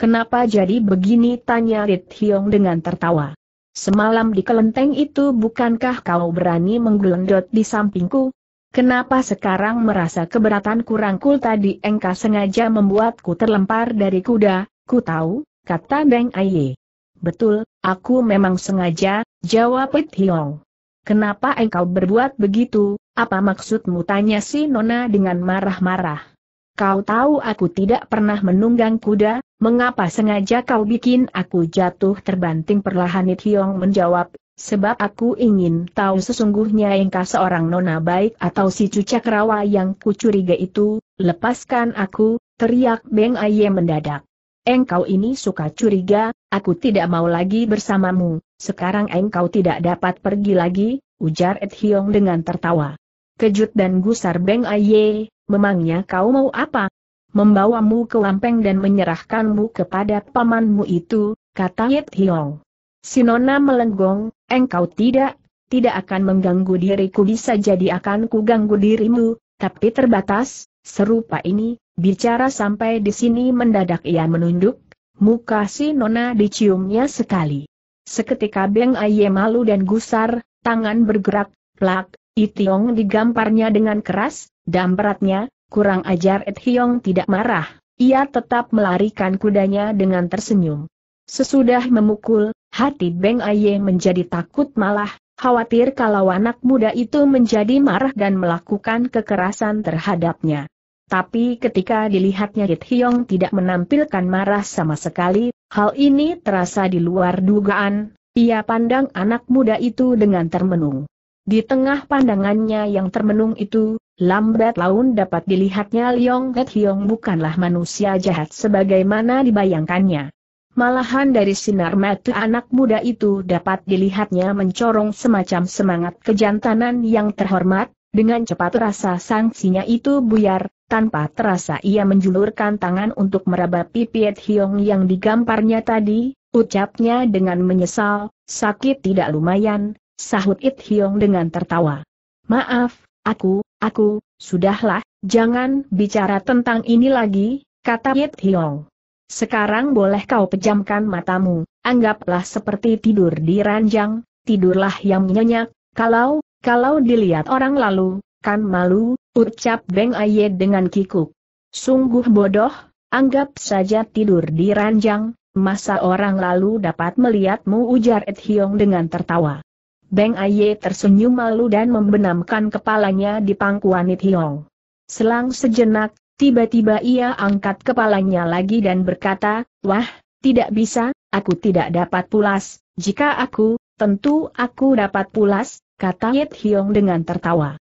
Kenapa jadi begini, tanya Et Hiong dengan tertawa. Semalam di kelenteng itu bukankah kau berani menggelendot di sampingku? Kenapa sekarang merasa keberatan kurangkul tadi engkau sengaja membuatku terlempar dari kuda, ku tahu, kata Beng Aye. Betul, aku memang sengaja, jawab Et Hiong. Kenapa engkau berbuat begitu, apa maksudmu, tanya si Nona dengan marah-marah. Kau tahu aku tidak pernah menunggang kuda, mengapa sengaja kau bikin aku jatuh terbanting perlahan? Et Hiong menjawab, sebab aku ingin tahu sesungguhnya engkau seorang nona baik atau si cucak rawa yang kucuriga itu. Lepaskan aku, teriak Beng Aye mendadak. Engkau ini suka curiga, aku tidak mau lagi bersamamu, sekarang engkau tidak dapat pergi lagi, ujar Et Hiong dengan tertawa. Kejut dan gusar Beng Aye, memangnya kau mau apa? Membawamu ke Lampeng dan menyerahkanmu kepada pamanmu itu, kata Et Hiong. Si Nona melenggong, engkau tidak akan mengganggu diriku, bisa jadi akan kuganggu dirimu, tapi terbatas, serupa ini, bicara sampai di sini mendadak ia menunduk, muka si Nona diciumnya sekali. Seketika Beng Aye malu dan gusar, tangan bergerak, plak, Et Hiong digamparnya dengan keras, dampratnya, kurang ajar. Et Hiong tidak marah, ia tetap melarikan kudanya dengan tersenyum. Sesudah memukul, hati Beng Aye menjadi takut, malah khawatir kalau anak muda itu menjadi marah dan melakukan kekerasan terhadapnya. Tapi ketika dilihatnya Et Hiong tidak menampilkan marah sama sekali, hal ini terasa di luar dugaan, ia pandang anak muda itu dengan termenung. Di tengah pandangannya yang termenung itu, lambat laun dapat dilihatnya Et Hiong bukanlah manusia jahat sebagaimana dibayangkannya. Malahan dari sinar mata anak muda itu dapat dilihatnya mencorong semacam semangat kejantanan yang terhormat, dengan cepat rasa sanksinya itu buyar, tanpa terasa ia menjulurkan tangan untuk meraba pipi Et Hiong yang digamparnya tadi, ucapnya dengan menyesal, sakit tidak lumayan, sahut Et Hiong dengan tertawa. Maaf, aku, sudahlah, jangan bicara tentang ini lagi, kata Et Hiong. Sekarang boleh kau pejamkan matamu, anggaplah seperti tidur di ranjang, tidurlah yang nyenyak, kalau dilihat orang lalu, kan malu, ucap Beng Aye dengan kikuk. Sungguh bodoh, anggap saja tidur di ranjang, masa orang lalu dapat melihatmu, ujar Et Hiong dengan tertawa. Beng Aye tersenyum malu dan membenamkan kepalanya di pangkuan Et Hiong. Selang sejenak, tiba-tiba ia angkat kepalanya lagi dan berkata, wah, tidak bisa, aku tidak dapat pulas, jika aku, tentu aku dapat pulas, kata Et Hiong dengan tertawa.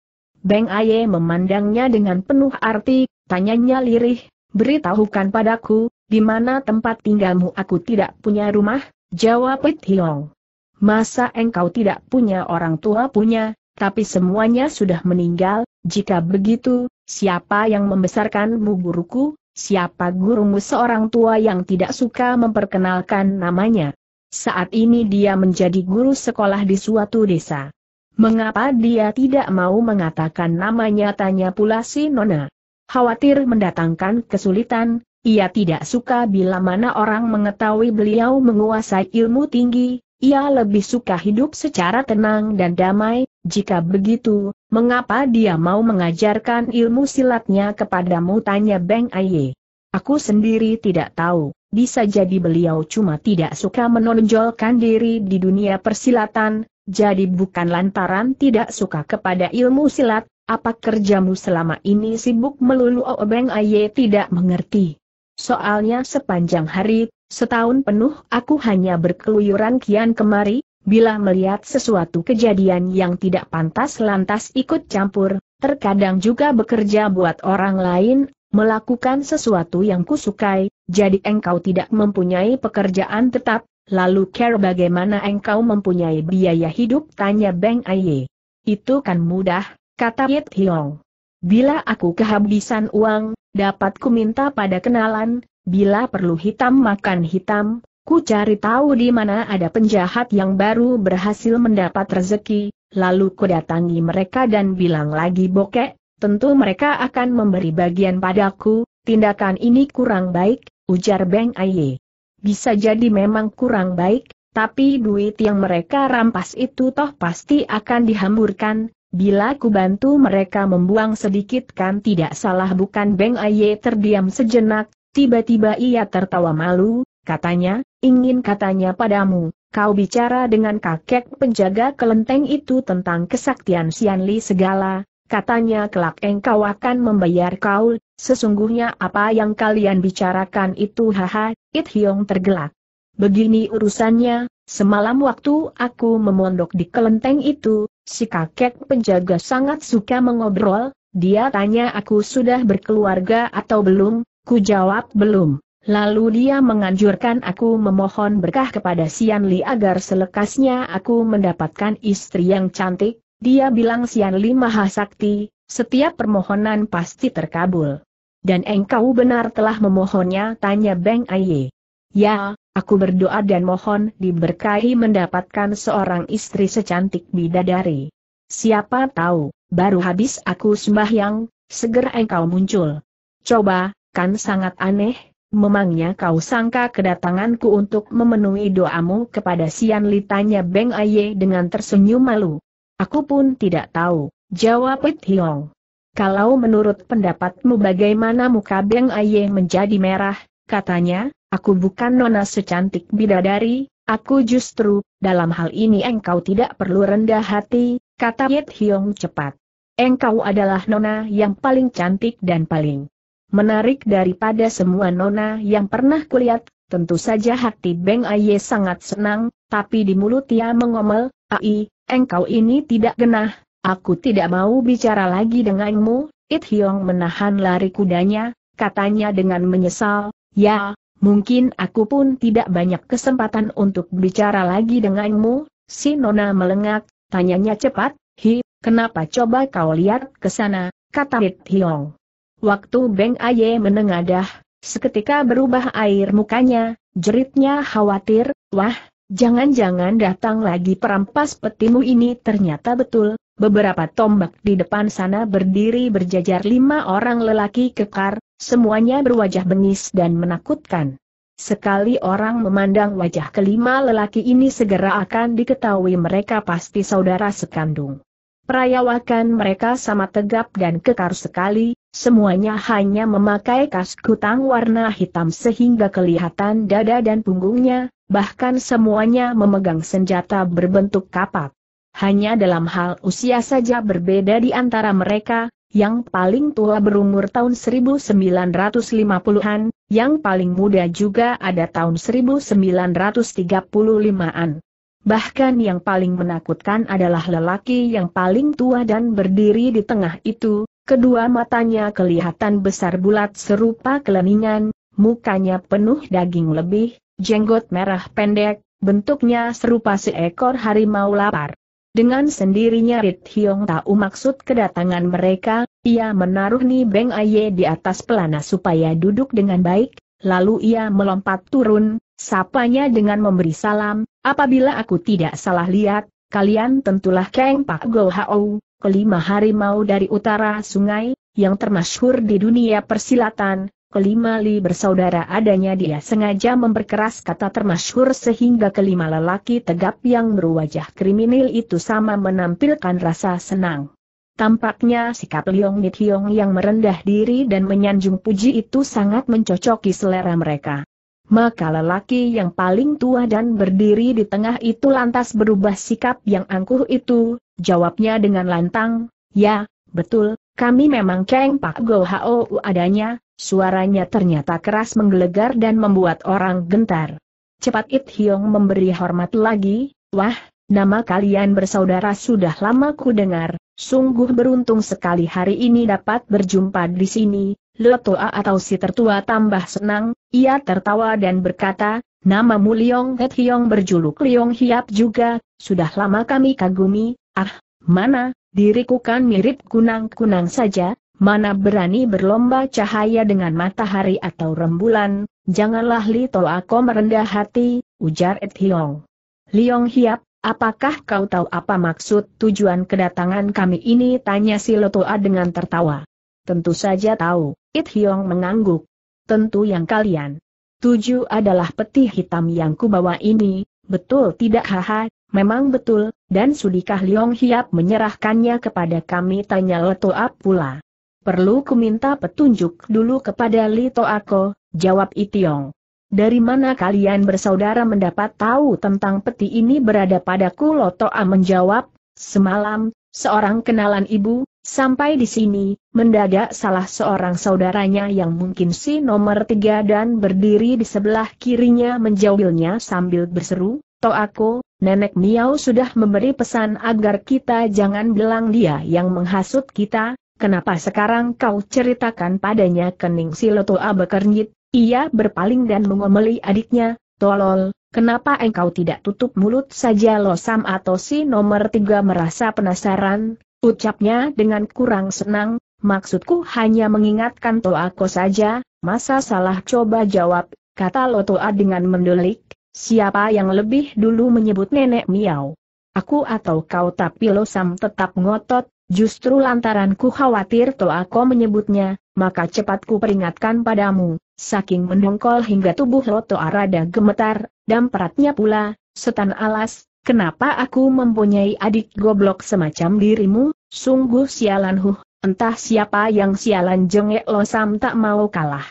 Beng Aye memandangnya dengan penuh arti, tanyanya lirih, beritahukan padaku, di mana tempat tinggalmu? Aku tidak punya rumah, jawab Et Hiong. Masa engkau tidak punya orang tua? Punya, tapi semuanya sudah meninggal, jika begitu, siapa yang membesarkanmu? Guruku. Siapa gurumu? Seorang tua yang tidak suka memperkenalkan namanya. Saat ini dia menjadi guru sekolah di suatu desa. Mengapa dia tidak mau mengatakan namanya, tanya pula si Nona. Khawatir mendatangkan kesulitan, ia tidak suka bila mana orang mengetahui beliau menguasai ilmu tinggi. Ia lebih suka hidup secara tenang dan damai, jika begitu, mengapa dia mau mengajarkan ilmu silatnya kepadamu, tanya Beng Aye. Aku sendiri tidak tahu, bisa jadi beliau cuma tidak suka menonjolkan diri di dunia persilatan, jadi bukan lantaran tidak suka kepada ilmu silat. Apa kerjamu selama ini sibuk melulu? Oh, Beng Aye tidak mengerti. Soalnya sepanjang hari, setahun penuh aku hanya berkeluyuran kian kemari, bila melihat sesuatu kejadian yang tidak pantas lantas ikut campur, terkadang juga bekerja buat orang lain, melakukan sesuatu yang kusukai, jadi engkau tidak mempunyai pekerjaan tetap, lalu care bagaimana engkau mempunyai biaya hidup, tanya Beng Aye. Itu kan mudah, kata Yit Hiong. Bila aku kehabisan uang, dapat ku minta pada kenalan, bila perlu hitam makan hitam, ku cari tahu di mana ada penjahat yang baru berhasil mendapat rezeki, lalu ku datangi mereka dan bilang lagi bokek, tentu mereka akan memberi bagian padaku, tindakan ini kurang baik, ujar Beng Aye. Bisa jadi memang kurang baik, tapi duit yang mereka rampas itu toh pasti akan dihamburkan, bila ku bantu mereka membuang sedikit kan tidak salah bukan? Beng Aye terdiam sejenak, tiba-tiba ia tertawa malu, katanya, ingin katanya padamu, kau bicara dengan kakek penjaga kelenteng itu tentang kesaktian Sian Li segala, katanya kelak engkau akan membayar kau, sesungguhnya apa yang kalian bicarakan itu? Haha, It Hiong tergelak. Begini urusannya, semalam waktu aku memondok di kelenteng itu, si kakek penjaga sangat suka mengobrol, dia tanya aku sudah berkeluarga atau belum, ku jawab belum. Lalu dia menganjurkan aku memohon berkah kepada Sian Li agar selekasnya aku mendapatkan istri yang cantik, dia bilang Sian Li maha sakti, setiap permohonan pasti terkabul. Dan engkau benar telah memohonnya, tanya Beng Aye. Ya, aku berdoa dan mohon diberkahi mendapatkan seorang istri secantik bidadari. Siapa tahu, baru habis aku sembahyang, segera engkau muncul. Coba, kan sangat aneh. Memangnya kau sangka kedatanganku untuk memenuhi doamu kepada Sian Li, tanya Beng Aye dengan tersenyum malu. Aku pun tidak tahu, jawab It Hiong. Kalau menurut pendapatmu bagaimana? Muka Beng Aye menjadi merah, katanya, aku bukan nona secantik bidadari, aku justru, dalam hal ini engkau tidak perlu rendah hati, kata It Hiong cepat. Engkau adalah nona yang paling cantik dan paling menarik daripada semua nona yang pernah kulihat. Tentu saja hati Beng Aye sangat senang, tapi di mulut ia mengomel, "Ai, engkau ini tidak genah, aku tidak mau bicara lagi denganmu." It Hiong menahan lari kudanya, katanya dengan menyesal, "Ya, mungkin aku pun tidak banyak kesempatan untuk bicara lagi denganmu." Si nona melengak, tanyanya cepat, "Hi, kenapa? Coba kau lihat ke sana," kata It Hiong. Waktu Beng Aye menengadah, seketika berubah air mukanya, jeritnya khawatir, wah, jangan-jangan datang lagi perampas petimu ini. Ternyata betul, beberapa tombak di depan sana berdiri berjajar 5 orang lelaki kekar, semuanya berwajah bengis dan menakutkan. Sekali orang memandang wajah kelima lelaki ini segera akan diketahui mereka pasti saudara sekandung. Perawakan mereka sama tegap dan kekar sekali, semuanya hanya memakai kas kutang warna hitam sehingga kelihatan dada dan punggungnya, bahkan semuanya memegang senjata berbentuk kapak. Hanya dalam hal usia saja berbeda di antara mereka, yang paling tua berumur tahun 1950-an, yang paling muda juga ada tahun 1935-an. Bahkan yang paling menakutkan adalah lelaki yang paling tua dan berdiri di tengah itu, kedua matanya kelihatan besar bulat serupa keleningan, mukanya penuh daging lebih, jenggot merah pendek, bentuknya serupa seekor harimau lapar. Dengan sendirinya It Hiong tahu maksud kedatangan mereka, ia menaruh Ni Beng Aye di atas pelana supaya duduk dengan baik, lalu ia melompat turun, sapanya dengan memberi salam. Apabila aku tidak salah lihat, kalian tentulah Kang Pak Go Hao, kelima harimau dari utara sungai, yang termasyhur di dunia persilatan. Kelima Li bersaudara, adanya dia sengaja memperkeras kata termasyhur sehingga kelima lelaki tegap yang berwajah kriminal itu sama menampilkan rasa senang. Tampaknya sikap Leong It Hiong yang merendah diri dan menyanjung puji itu sangat mencocoki selera mereka. Maka lelaki yang paling tua dan berdiri di tengah itu lantas berubah sikap yang angkuh itu, jawabnya dengan lantang, ya, betul, kami memang Kang Pak Go Hao adanya. Suaranya ternyata keras menggelegar dan membuat orang gentar. Cepat It Hiong memberi hormat lagi, wah, Nama kalian bersaudara sudah lama ku dengar, sungguh beruntung sekali hari ini dapat berjumpa di sini. Letua atau si tertua tambah senang, ia tertawa dan berkata, namamu Liong Het Hiong berjuluk Liong Hiap juga, sudah lama kami kagumi. Ah, mana, diriku kan mirip kunang-kunang saja. Mana berani berlomba cahaya dengan matahari atau rembulan, janganlah Li Toa kau merendah hati, ujar Et Hiong. Liong Hiap, apakah kau tahu apa maksud tujuan kedatangan kami ini? Tanya si Li Toa dengan tertawa. Tentu saja tahu, Et Hiong mengangguk. Tentu yang kalian tuju adalah peti hitam yang kubawa ini, betul tidak? Haha, memang betul, dan sudikah Liong Hiap menyerahkannya kepada kami? Tanya Li Toa pula. Perlu ku minta petunjuk dulu kepada Li Toako, jawab Et Hiong. Dari mana kalian bersaudara mendapat tahu tentang peti ini berada padaku? Li Toa menjawab, semalam, seorang kenalan ibu, sampai di sini, mendadak salah seorang saudaranya yang mungkin si nomor 3 dan berdiri di sebelah kirinya menjauhinya sambil berseru, Toako, Nenek Miao sudah memberi pesan agar kita jangan bilang dia yang menghasut kita. Kenapa sekarang kau ceritakan padanya? Kening si Li Toa bekernyit, ia berpaling dan mengomeli adiknya, tolol, kenapa engkau tidak tutup mulut saja? Lo Sam atau si nomor 3 merasa penasaran, ucapnya dengan kurang senang, maksudku hanya mengingatkan Toako saja, masa salah coba jawab, kata Li Toa dengan mendelik, siapa yang lebih dulu menyebut Nenek Miao? Aku atau kau? Tapi Lo Sam tetap ngotot. Justru lantaran ku khawatir Toako menyebutnya, maka cepat ku peringatkan padamu. Saking mendongkol hingga tubuh Li Toa rada gemetar, dan peratnya pula, setan alas, kenapa aku mempunyai adik goblok semacam dirimu? Sungguh sialan. Entah siapa yang sialan, jengek Lo Sam tak mau kalah.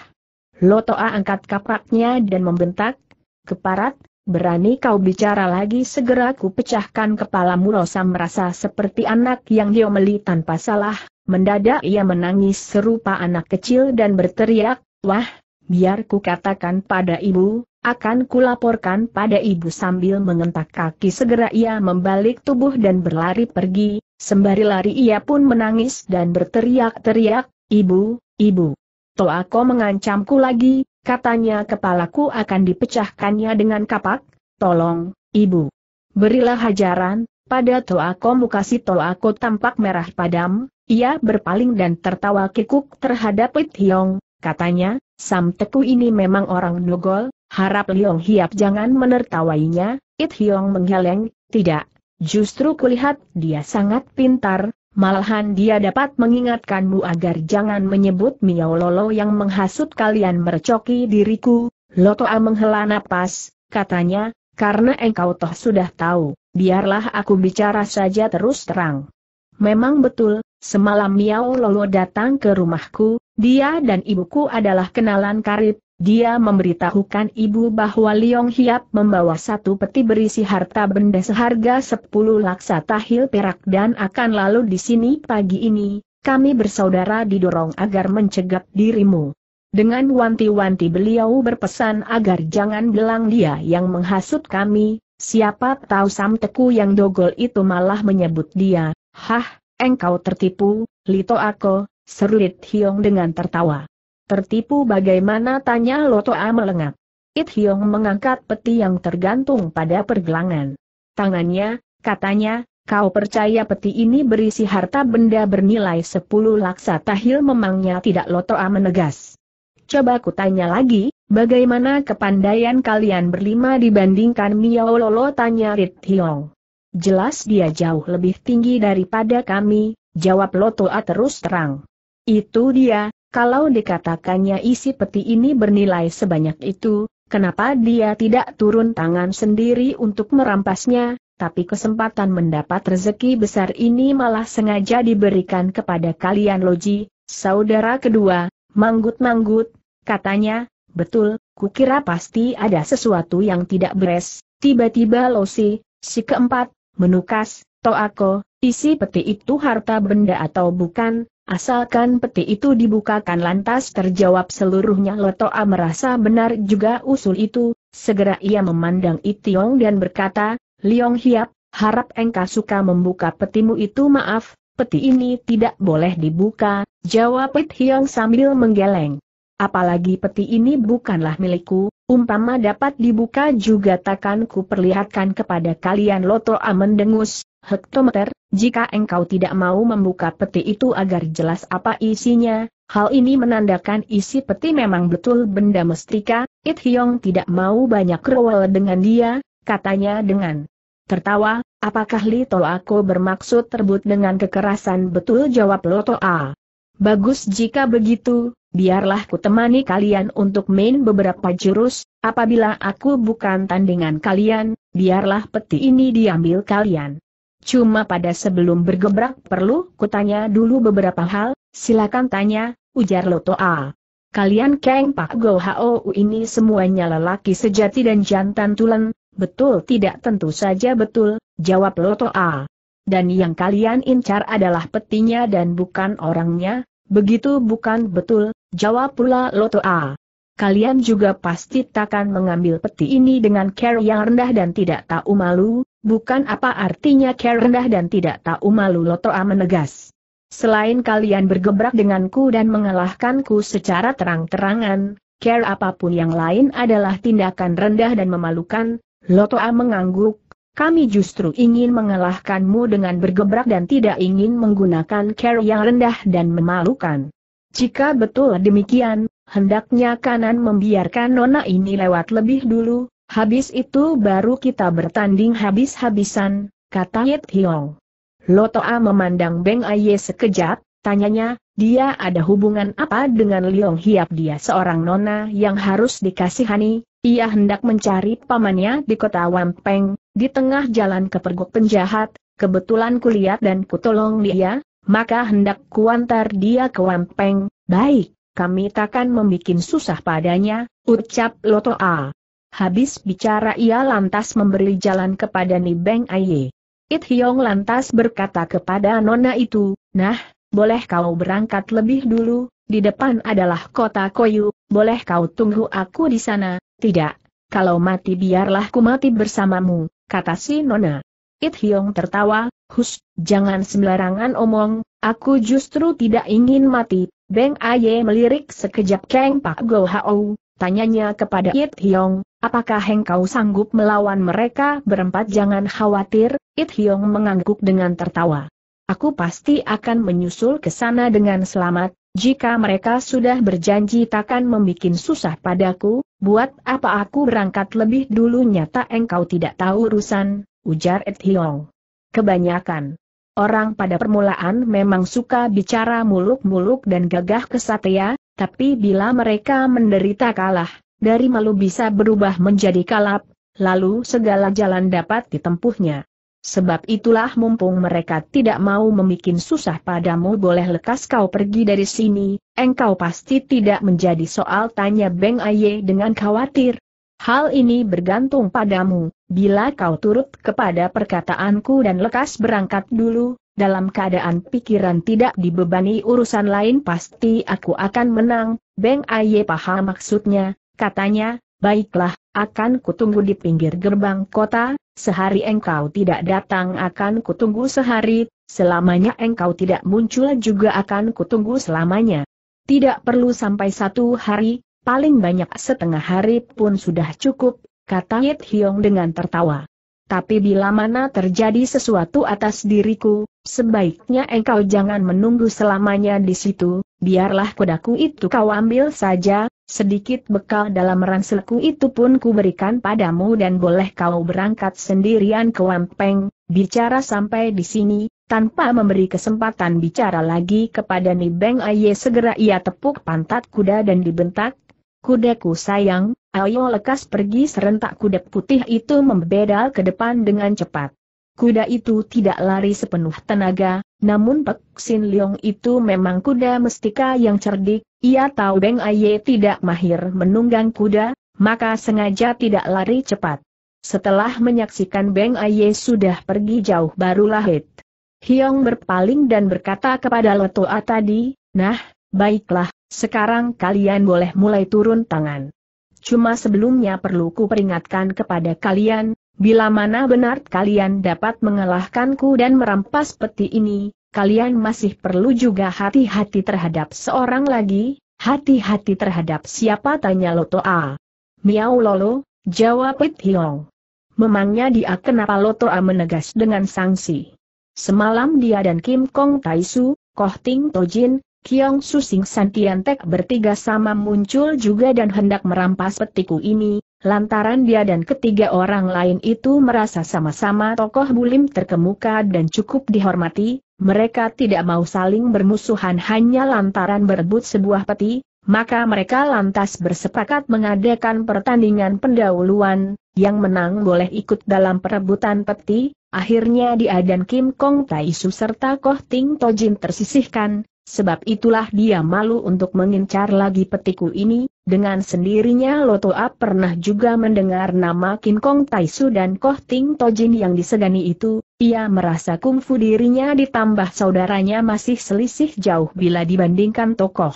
Li Toa angkat kapaknya dan membentak, keparat, berani kau bicara lagi, segera ku pecahkan kepalamu. Lo Sam merasa seperti anak yang diomeli tanpa salah, mendadak ia menangis serupa anak kecil dan berteriak, wah, biar ku katakan pada ibu, akan kulaporkan pada ibu. Sambil mengentak kaki segera ia membalik tubuh dan berlari pergi, sembari lari ia pun menangis dan berteriak-teriak, ibu, ibu. Toako mengancamku lagi, katanya kepalaku akan dipecahkannya dengan kapak, tolong, ibu. Berilah hajaran pada Toako. Muka si Toako tampak merah padam, ia berpaling dan tertawa kikuk terhadap Et Hiong, katanya, Sam Teku ini memang orang nogol, harap Liong Hiap jangan menertawainya. Et Hiong menggeleng, tidak, justru kulihat dia sangat pintar, malahan dia dapat mengingatkanmu agar jangan menyebut Miao. Lolo yang menghasut kalian mercoki diriku. Li Toa menghela napas, katanya, karena engkau toh sudah tahu, biarlah aku bicara saja terus terang. Memang betul, semalam Miao Lolo datang ke rumahku, dia dan ibuku adalah kenalan karib, dia memberitahukan ibu bahwa Liong Hiap membawa satu peti berisi harta benda seharga 10 laksa tahil perak dan akan lalu di sini pagi ini. Kami bersaudara didorong agar mencegah dirimu. Dengan wanti-wanti beliau berpesan agar jangan bilang dia yang menghasut kami, siapa tahu Sam Teku yang dogol itu malah menyebut dia. Hah, engkau tertipu, Li Toako, seru Et Hiong dengan tertawa. Tertipu bagaimana? Tanya Li Toa melengak. Et Hiong mengangkat peti yang tergantung pada pergelangan tangannya, katanya, kau percaya peti ini berisi harta benda bernilai 10 laksa tahil? Memangnya tidak? Li Toa menegas. Coba ku tanya lagi, bagaimana kepandaian kalian berlima dibandingkan Miao Lolo? Tanya Et Hiong. Jelas dia jauh lebih tinggi daripada kami, jawab Li Toa terus terang. Itu dia, kalau dikatakannya isi peti ini bernilai sebanyak itu, kenapa dia tidak turun tangan sendiri untuk merampasnya, tapi kesempatan mendapat rezeki besar ini malah sengaja diberikan kepada kalian? Loji, saudara kedua, manggut-manggut, katanya, betul, kukira pasti ada sesuatu yang tidak beres, tiba-tiba Losi, si keempat, menukas, Toako, isi peti itu harta benda atau bukan? Asalkan peti itu dibukakan lantas terjawab seluruhnya. Li Toa merasa benar juga usul itu, segera ia memandang Et Hiong dan berkata, Liong Hiap, harap engkau suka membuka petimu itu. Maaf, peti ini tidak boleh dibuka, jawab Pit Hiong sambil menggeleng. Apalagi peti ini bukanlah milikku, umpama dapat dibuka juga takkan ku perlihatkan kepada kalian. Loto Amen dengus, hektometer, jika engkau tidak mau membuka peti itu agar jelas apa isinya, hal ini menandakan isi peti memang betul benda mestika. It Hiong tidak mau banyak rewel dengan dia, katanya dengan tertawa, apakah Li Tol aku bermaksud terbut dengan kekerasan? Betul, jawab Loto A. Bagus, jika begitu, biarlah ku temani kalian untuk main beberapa jurus. Apabila aku bukan tandingan kalian, biarlah peti ini diambil kalian. Cuma pada sebelum bergebrak perlu kutanya dulu beberapa hal. Silakan tanya, ujar Loto A. Kalian Kang Pak Go Hou ini semuanya lelaki sejati dan jantan tulen, betul tidak? Tentu saja betul, jawab Loto A. Dan yang kalian incar adalah petinya dan bukan orangnya. Begitu bukan? Betul, jawab pula Loto A. Kalian juga pasti takkan mengambil peti ini dengan care yang rendah dan tidak tahu malu. Bukan? Apa artinya care rendah dan tidak tahu malu? Loto A menegas. Selain kalian bergebrak denganku dan mengalahkanku secara terang-terangan, care apapun yang lain adalah tindakan rendah dan memalukan. Loto A mengangguk. Kami justru ingin mengalahkanmu dengan bergebrak dan tidak ingin menggunakan cara yang rendah dan memalukan. Jika betul demikian, hendaknya kanan membiarkan nona ini lewat lebih dulu, habis itu baru kita bertanding habis-habisan, kata Yit Hiong. Loto A memandang Beng Aye sekejap, tanyanya, dia ada hubungan apa dengan Liong Hiap? Dia seorang nona yang harus dikasihani. Ia hendak mencari pamannya di kota Wampeng, di tengah jalan kepergok penjahat, kebetulan kulihat dan kutolong dia, maka hendak kuantar dia ke Wampeng. Baik, kami takkan membikin susah padanya, ucap Loto A. Habis bicara ia lantas memberi jalan kepada Ni Beng Aye. It Hiong lantas berkata kepada nona itu, nah, boleh kau berangkat lebih dulu, di depan adalah kota Koyu, boleh kau tunggu aku di sana. Tidak, kalau mati biarlah ku mati bersamamu, kata si nona. It Hiong tertawa, hus, jangan sembarangan omong, aku justru tidak ingin mati. Beng Aye melirik sekejap Kang Pak Go Hau, tanyanya kepada It Hiong, apakah engkau sanggup melawan mereka berempat? Jangan khawatir, It Hiong mengangguk dengan tertawa. Aku pasti akan menyusul ke sana dengan selamat. Jika mereka sudah berjanji takkan membikin susah padaku, buat apa aku berangkat lebih dulu? Nyata engkau tidak tahu urusan, ujar It Hiong. Kebanyakan orang pada permulaan memang suka bicara muluk-muluk dan gagah kesatria, tapi bila mereka menderita kalah, dari malu bisa berubah menjadi kalap, lalu segala jalan dapat ditempuhnya. Sebab itulah mumpung mereka tidak mau membikin susah padamu, boleh lekas kau pergi dari sini, engkau pasti tidak menjadi soal tanya Beng Aye dengan khawatir. Hal ini bergantung padamu, bila kau turut kepada perkataanku dan lekas berangkat dulu, dalam keadaan pikiran tidak dibebani urusan lain pasti aku akan menang. Beng Aye paham maksudnya, katanya, baiklah, akan kutunggu di pinggir gerbang kota. Sehari engkau tidak datang akan kutunggu sehari, selamanya engkau tidak muncul juga akan kutunggu selamanya. Tidak perlu sampai satu hari, paling banyak setengah hari pun sudah cukup, kata It Hiong dengan tertawa. Tapi bila mana terjadi sesuatu atas diriku, sebaiknya engkau jangan menunggu selamanya di situ, biarlah kudaku itu kau ambil saja. Sedikit bekal dalam ranselku itu pun kuberikan padamu dan boleh kau berangkat sendirian ke Wampeng. Bicara sampai di sini, tanpa memberi kesempatan bicara lagi kepada Ni Beng Aye segera ia tepuk pantat kuda dan dibentak, kudaku sayang, ayo lekas pergi. Serentak kuda putih itu membedal ke depan dengan cepat. Kuda itu tidak lari sepenuh tenaga, namun Pek Sin Leong itu memang kuda mestika yang cerdik. Ia tahu Beng Aye tidak mahir menunggang kuda, maka sengaja tidak lari cepat. Setelah menyaksikan Beng Aye sudah pergi jauh barulah It Hiong berpaling dan berkata kepada Loto A tadi, nah, baiklah, sekarang kalian boleh mulai turun tangan. Cuma sebelumnya perlu ku peringatkan kepada kalian, Bila mana benar kalian dapat mengalahkanku dan merampas peti ini, kalian masih perlu juga hati-hati terhadap seorang lagi, hati-hati terhadap siapa tanya Loto A. Miau Lolo, jawab Pit Hiong. Memangnya dia kenapa Loto A menegas dengan sanksi. Semalam dia dan Kim Kong Taisu, Koh Ting Tojin, Kiong Susing Santiantek bertiga sama muncul juga dan hendak merampas petiku ini. Lantaran dia dan ketiga orang lain itu merasa sama-sama tokoh bulim terkemuka dan cukup dihormati, mereka tidak mau saling bermusuhan hanya lantaran berebut sebuah peti, maka mereka lantas bersepakat mengadakan pertandingan pendahuluan, yang menang boleh ikut dalam perebutan peti. Akhirnya dia dan Kim Kong Taisu serta Koh Ting Tojin tersisihkan, sebab itulah dia malu untuk mengincar lagi petiku ini. Dengan sendirinya Loto A pernah juga mendengar nama Kim Kong Taisu dan Koh Ting Tojin yang disegani itu, ia merasa kungfu dirinya ditambah saudaranya masih selisih jauh bila dibandingkan tokoh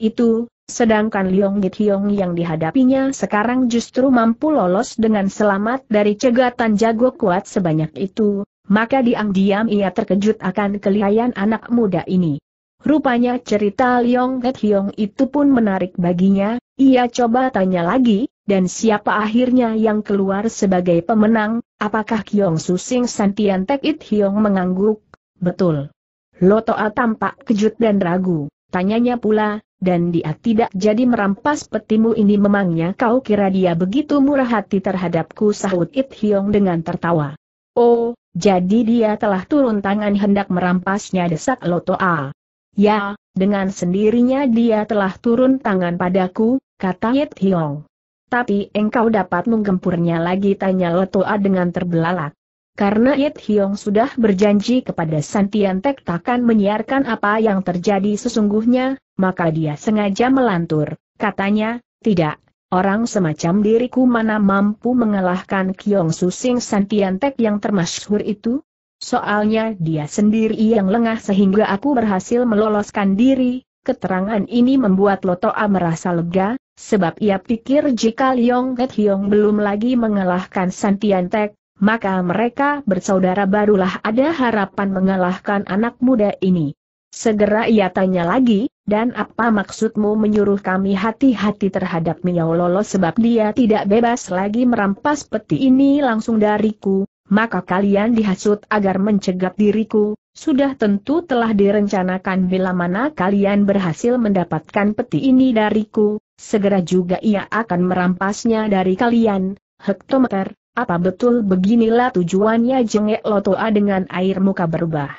itu, sedangkan Leong Git Hiong yang dihadapinya sekarang justru mampu lolos dengan selamat dari cegatan jago kuat sebanyak itu, maka diam-diam ia terkejut akan kelihayan anak muda ini. Rupanya cerita Leong Git Hiong itu pun menarik baginya, ia coba tanya lagi, dan siapa akhirnya yang keluar sebagai pemenang, apakah Kiong Susing Santiantek It Hiong mengangguk? Betul. Loto A tampak kejut dan ragu, tanyanya pula, dan dia tidak jadi merampas petimu ini memangnya kau kira dia begitu murah hati terhadapku sahut It Hiong dengan tertawa. Oh, jadi dia telah turun tangan hendak merampasnya desak Loto A. Ya, dengan sendirinya dia telah turun tangan padaku, kata Yit Hiong. Tapi engkau dapat menggempurnya lagi tanya Loto A dengan terbelalak. Karena Yit Hiong sudah berjanji kepada Santiantek takkan menyiarkan apa yang terjadi sesungguhnya, maka dia sengaja melantur. Katanya, tidak, orang semacam diriku mana mampu mengalahkan Kiong Susing Santiantek yang termasyhur itu? Soalnya dia sendiri yang lengah sehingga aku berhasil meloloskan diri, keterangan ini membuat Loto A merasa lega, sebab ia pikir jika Leong Git Hiong belum lagi mengalahkan Santiantek, maka mereka bersaudara barulah ada harapan mengalahkan anak muda ini. Segera ia tanya lagi, dan apa maksudmu menyuruh kami hati-hati terhadap Miao Lolo sebab dia tidak bebas lagi merampas peti ini langsung dariku? Maka kalian dihasut agar mencegat diriku, sudah tentu telah direncanakan bila mana kalian berhasil mendapatkan peti ini dariku, segera juga ia akan merampasnya dari kalian. Hektometer, apa betul beginilah tujuannya jengek Loto A dengan air muka berubah.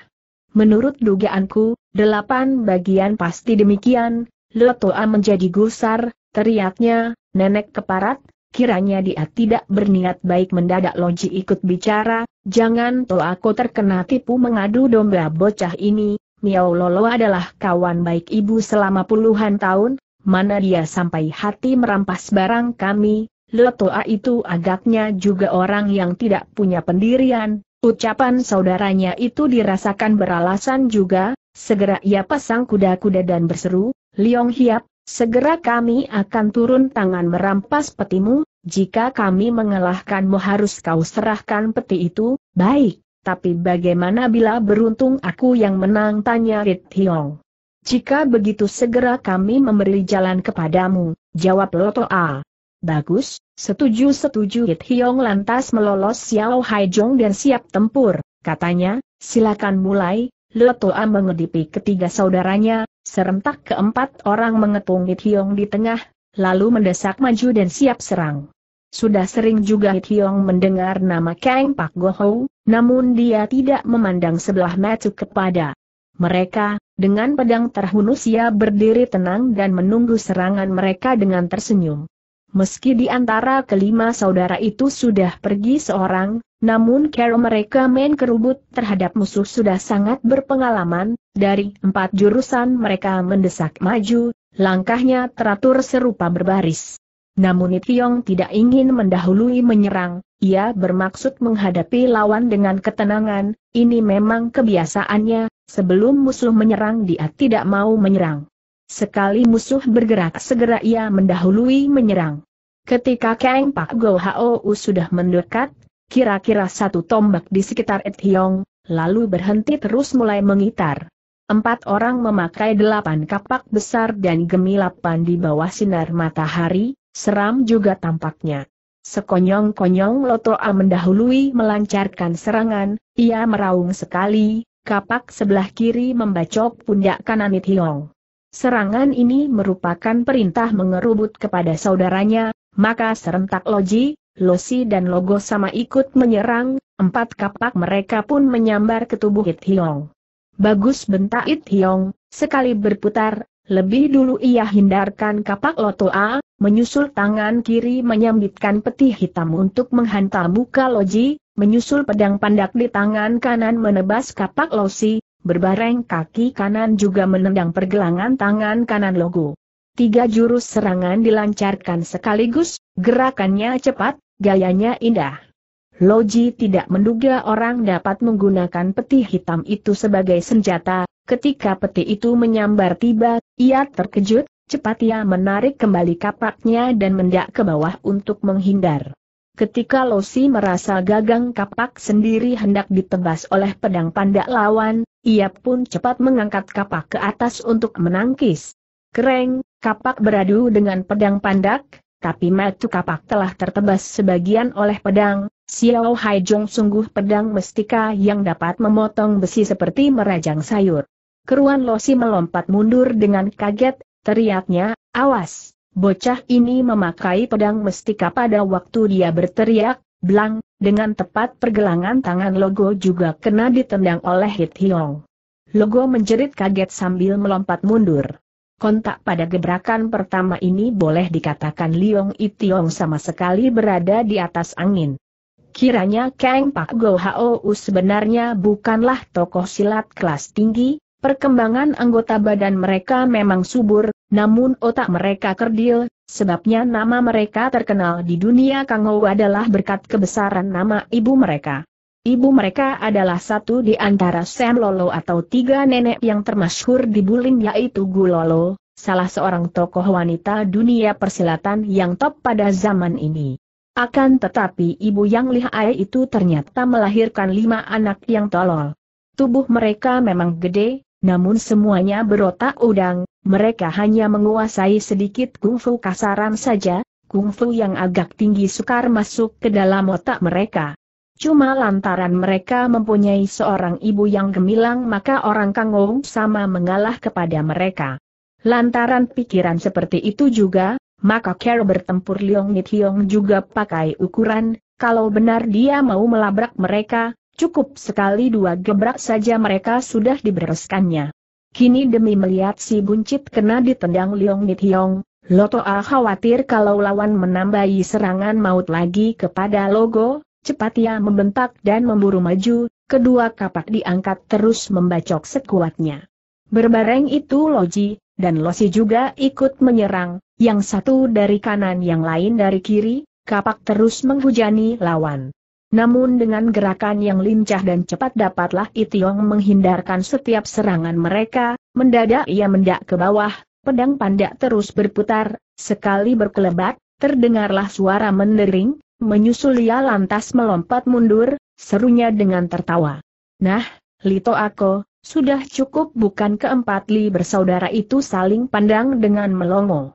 Menurut dugaanku, 8 bagian pasti demikian, Loto A menjadi gusar, teriaknya, nenek keparat. Kiranya dia tidak berniat baik mendadak Loji ikut bicara, jangan toh aku terkena tipu mengadu domba bocah ini, Miao Lolo adalah kawan baik ibu selama puluhan tahun, mana dia sampai hati merampas barang kami, Loto A itu agaknya juga orang yang tidak punya pendirian, ucapan saudaranya itu dirasakan beralasan juga, segera ia pasang kuda-kuda dan berseru, Leong Hiap. Segera kami akan turun tangan merampas petimu, jika kami mengalahkanmu harus kau serahkan peti itu, baik, tapi bagaimana bila beruntung aku yang menang tanya Rit Hiong. Jika begitu segera kami memberi jalan kepadamu, jawab Loto A. Bagus, setuju Rit Hiong lantas melolos Xiao Hai Jong dan siap tempur, katanya, silakan mulai. Loto A mengedipi ketiga saudaranya, serentak keempat orang mengepung It Hiong di tengah, lalu mendesak maju dan siap serang. Sudah sering juga It Hiong mendengar nama Kang Pak Gohou, namun dia tidak memandang sebelah mata kepada mereka, dengan pedang terhunus ia berdiri tenang dan menunggu serangan mereka dengan tersenyum. Meski di antara kelima saudara itu sudah pergi seorang, namun cara mereka main kerubut terhadap musuh sudah sangat berpengalaman, dari 4 jurusan mereka mendesak maju, langkahnya teratur serupa berbaris. Namun It Hiong tidak ingin mendahului menyerang, ia bermaksud menghadapi lawan dengan ketenangan, ini memang kebiasaannya, sebelum musuh menyerang dia tidak mau menyerang. Sekali musuh bergerak segera ia mendahului menyerang. Ketika Kang Pak Gohou sudah mendekat, kira-kira satu tombak di sekitar Et Hiong, lalu berhenti terus mulai mengitar. Empat orang memakai 8 kapak besar dan gemilapan di bawah sinar matahari, seram juga tampaknya. Sekonyong-konyong Lotoa mendahului melancarkan serangan, ia meraung sekali, kapak sebelah kiri membacok pundak kanan Et Hiong. Serangan ini merupakan perintah mengerubut kepada saudaranya, maka serentak Loji, Losi dan Logo sama ikut menyerang, 4 kapak mereka pun menyambar ke tubuh Et Hiong. Bagus, bentak Et Hiong, sekali berputar, lebih dulu ia hindarkan kapak Lotoa, menyusul tangan kiri menyambitkan peti hitam untuk menghantam muka Loji, menyusul pedang pandak di tangan kanan menebas kapak Losi, berbareng kaki kanan juga menendang pergelangan tangan kanan Logo. 3 jurus serangan dilancarkan sekaligus, gerakannya cepat, gayanya indah. Loji tidak menduga orang dapat menggunakan peti hitam itu sebagai senjata. Ketika peti itu menyambar tiba, ia terkejut, cepat ia menarik kembali kapaknya dan mendak ke bawah untuk menghindar. Ketika Losi merasa gagang kapak sendiri hendak ditebas oleh pedang pandak lawan, ia pun cepat mengangkat kapak ke atas untuk menangkis. Kereng, kapak beradu dengan pedang pandak, tapi matu kapak telah tertebas sebagian oleh pedang. Xiao Hai Jong sungguh pedang mestika yang dapat memotong besi seperti merajang sayur. Keruan Losi melompat mundur dengan kaget, teriaknya, awas, bocah ini memakai pedang mestika. Pada waktu dia berteriak, blang, dengan tepat pergelangan tangan Logo juga kena ditendang oleh Et Hiong. Logo menjerit kaget sambil melompat mundur. Kontak pada gebrakan pertama ini boleh dikatakan Liong Et Hiong sama sekali berada di atas angin. Kiranya Kang Pak Go Hou sebenarnya bukanlah tokoh silat kelas tinggi, perkembangan anggota badan mereka memang subur, namun otak mereka kerdil, sebabnya nama mereka terkenal di dunia Kangou adalah berkat kebesaran nama ibu mereka. Ibu mereka adalah satu di antara Sam Lolo atau 3 nenek yang termasyhur di Bulim, yaitu Gu Lolo, salah seorang tokoh wanita dunia persilatan yang top pada zaman ini. Akan tetapi ibu yang lihai itu ternyata melahirkan 5 anak yang tolol. Tubuh mereka memang gede, namun semuanya berotak udang, mereka hanya menguasai sedikit kungfu kasaran saja, kungfu yang agak tinggi sukar masuk ke dalam otak mereka. Cuma lantaran mereka mempunyai seorang ibu yang gemilang maka orang Kangou sama mengalah kepada mereka. Lantaran pikiran seperti itu juga, maka cara bertempur Liong Et Hiong juga pakai ukuran, kalau benar dia mau melabrak mereka, cukup sekali 2 gebrak saja mereka sudah dibereskannya. Kini demi melihat si buncit kena ditendang Liong Et Hiong, Lotoa khawatir kalau lawan menambahi serangan maut lagi kepada Logo, cepat ia membentak dan memburu maju, kedua kapak diangkat terus membacok sekuatnya. Berbareng itu Loji dan Losi juga ikut menyerang, yang satu dari kanan yang lain dari kiri, kapak terus menghujani lawan. Namun dengan gerakan yang lincah dan cepat dapatlah Et Hiong menghindarkan setiap serangan mereka, mendadak ia mendak ke bawah, pedang pandak terus berputar, sekali berkelebat, terdengarlah suara mendering, menyusul ia lantas melompat mundur, serunya dengan tertawa. Nah, Lito Ako, sudah cukup bukan? Keempat Li bersaudara itu saling pandang dengan melongo.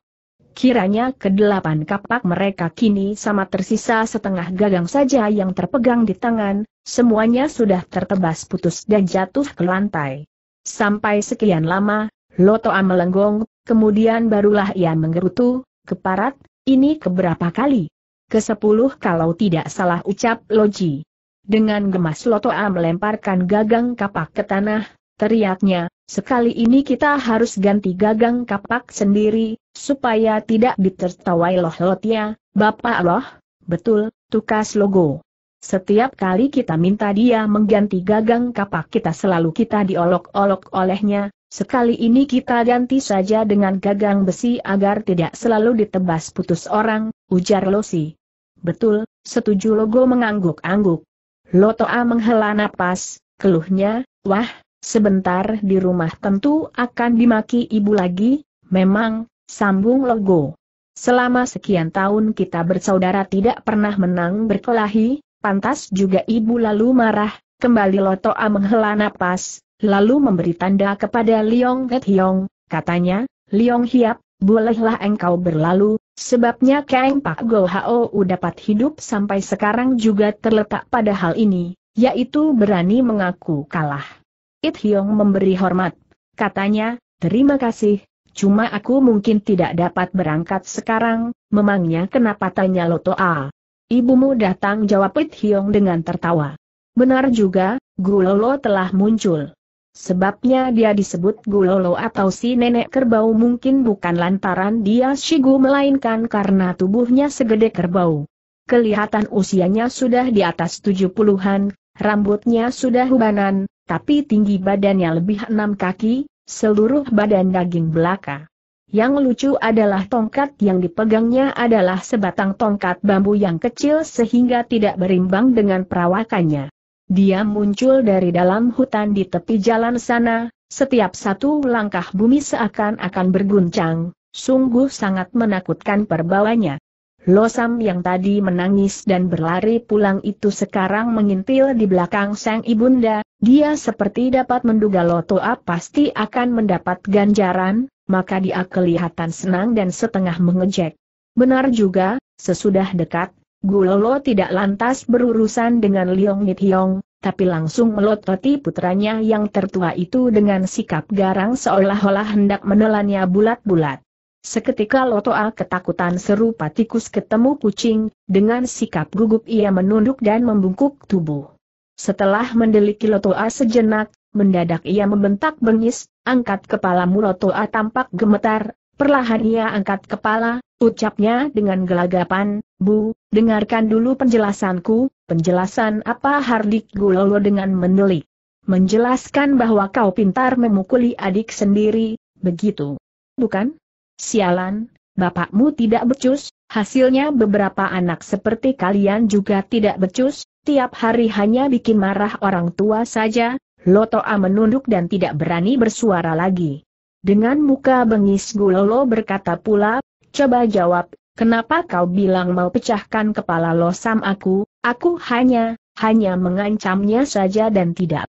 Kiranya ke-8 kapak mereka kini sama tersisa setengah gagang saja yang terpegang di tangan, semuanya sudah tertebas putus dan jatuh ke lantai. Sampai sekian lama, Lotoa melenggong, kemudian barulah ia menggerutu, keparat, ini keberapa kali? Ke-10 kalau tidak salah, ucap Loji. Dengan gemas Lotoa melemparkan gagang kapak ke tanah, teriaknya, sekali ini kita harus ganti gagang kapak sendiri, supaya tidak ditertawai Loh Lotia, Bapak Loh, betul, tukas Logo. Setiap kali kita minta dia mengganti gagang kapak kita selalu kita diolok-olok olehnya, sekali ini kita ganti saja dengan gagang besi agar tidak selalu ditebas putus orang, ujar Losi. Betul, setuju Logo mengangguk-angguk. Lotoa menghela napas, keluhnya, wah, sebentar di rumah tentu akan dimaki ibu lagi, memang, sambung Logo. Selama sekian tahun kita bersaudara tidak pernah menang berkelahi, Pantas juga ibu lalu marah. Kembali Lotoa menghela napas, lalu memberi tanda kepada Liong He Hiong, katanya, Liong Hiap, bolehlah engkau berlalu, sebabnya Kang Pak Go Hao dapat hidup sampai sekarang juga terletak pada hal ini, yaitu berani mengaku kalah. It Hiong memberi hormat, katanya, terima kasih, cuma aku mungkin tidak dapat berangkat sekarang, memangnya kenapa tanya Lotoa. Ibumu datang, jawab It Hiong dengan tertawa. Benar juga, Gulolo telah muncul. Sebabnya dia disebut Gulolo atau si nenek kerbau mungkin bukan lantaran dia Shigu melainkan karena tubuhnya segede kerbau. Kelihatan usianya sudah di atas 70-an, rambutnya sudah ubanan, tapi tinggi badannya lebih 6 kaki, seluruh badan daging belaka. Yang lucu adalah tongkat yang dipegangnya adalah sebatang tongkat bambu yang kecil sehingga tidak berimbang dengan perawakannya. Dia muncul dari dalam hutan di tepi jalan sana, setiap satu langkah bumi seakan-akan berguncang, sungguh sangat menakutkan perbawanya. Losam yang tadi menangis dan berlari pulang itu sekarang mengintil di belakang sang ibunda, dia seperti dapat menduga Lotoa pasti akan mendapat ganjaran, maka dia kelihatan senang dan setengah mengejek. Benar juga, sesudah dekat, Gulolo tidak lantas berurusan dengan Liong Nit Hiong, tapi langsung melototi putranya yang tertua itu dengan sikap garang seolah-olah hendak menelannya bulat-bulat. Seketika Lotoa ketakutan serupa tikus ketemu kucing, dengan sikap gugup ia menunduk dan membungkuk tubuh. Setelah mendeliki Lotoa sejenak, mendadak ia membentak bengis, angkat kepalamu. Lotoa tampak gemetar. Perlahan ia angkat kepala, ucapnya dengan gelagapan, Bu, dengarkan dulu penjelasanku. Penjelasan apa? Hardik Gulolo dengan menelik. Menjelaskan bahwa kau pintar memukuli adik sendiri, begitu. Bukan? Sialan, bapakmu tidak becus, hasilnya beberapa anak seperti kalian juga tidak becus, tiap hari hanya bikin marah orang tua saja. Lotoa menunduk dan tidak berani bersuara lagi. Dengan muka bengis Gulolo berkata pula, coba jawab, kenapa kau bilang mau pecahkan kepala losam aku? Aku hanya mengancamnya saja dan tidak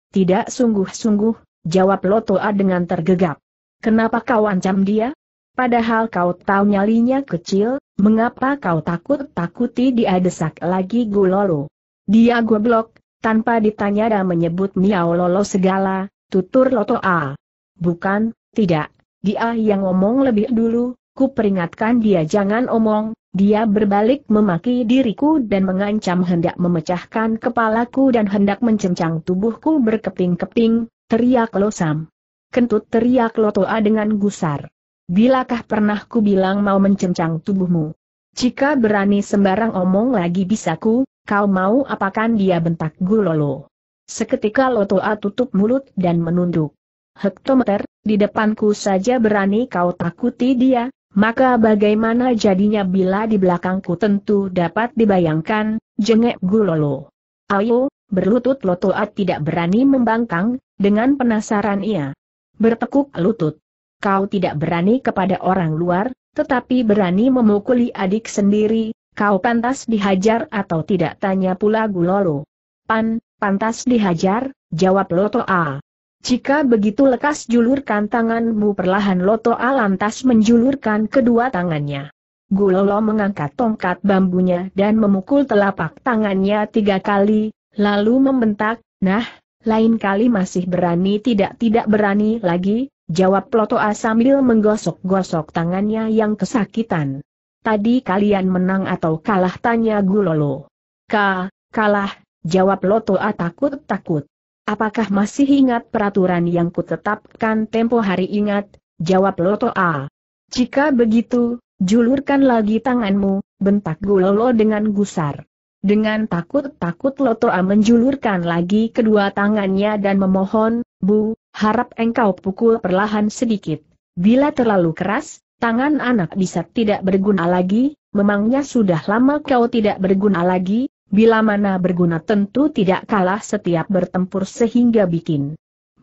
sungguh-sungguh, jawab Lotoa dengan tergegap. Kenapa kau ancam dia? Padahal kau tahu nyalinya kecil, mengapa kau takut-takuti dia? Desak lagi Gulolo. Dia goblok, tanpa ditanya dan menyebut Miao Lolo segala, tutur Lotoa. Bukan. Tidak, dia yang ngomong lebih dulu, ku peringatkan dia jangan omong, dia berbalik memaki diriku dan mengancam hendak memecahkan kepalaku dan hendak mencencang tubuhku berkeping-keping, teriak Losam. Kentut, teriak Lotoa dengan gusar. Bilakah pernah ku bilang mau mencencang tubuhmu? Jika berani sembarang omong lagi bisa ku, kau mau apakan dia? Bentak Gulolo. Seketika Lotoa tutup mulut dan menunduk. Hektometer, di depanku saja berani kau takuti dia, maka bagaimana jadinya bila di belakangku? Tentu dapat dibayangkan, jengek Gulolo. Ayo, berlutut. Lotoa tidak berani membangkang, dengan penasaran ia bertekuk lutut. Kau tidak berani kepada orang luar, tetapi berani memukuli adik sendiri, kau pantas dihajar atau tidak? Tanya pula Gulolo. Pantas dihajar, jawab Lotoa. Jika begitu lekas julurkan tanganmu. Perlahan Lotoa lantas menjulurkan kedua tangannya. Gulolo mengangkat tongkat bambunya dan memukul telapak tangannya 3 kali, lalu membentak, nah, lain kali masih berani? Tidak berani lagi, jawab Lotoa sambil menggosok-gosok tangannya yang kesakitan. Tadi kalian menang atau kalah? tanya Gulolo. Kalah, jawab Lotoa takut-takut. Apakah masih ingat peraturan yang kutetapkan tempo hari? Ingat, jawab Lotoa. Jika begitu, julurkan lagi tanganmu, bentak Gulolo dengan gusar. Dengan takut-takut Lotoa menjulurkan lagi kedua tangannya dan memohon, Bu, harap engkau pukul perlahan sedikit. Bila terlalu keras, tangan anak bisa tidak berguna lagi. Memangnya sudah lama kau tidak berguna lagi? Bila mana berguna tentu tidak kalah setiap bertempur sehingga bikin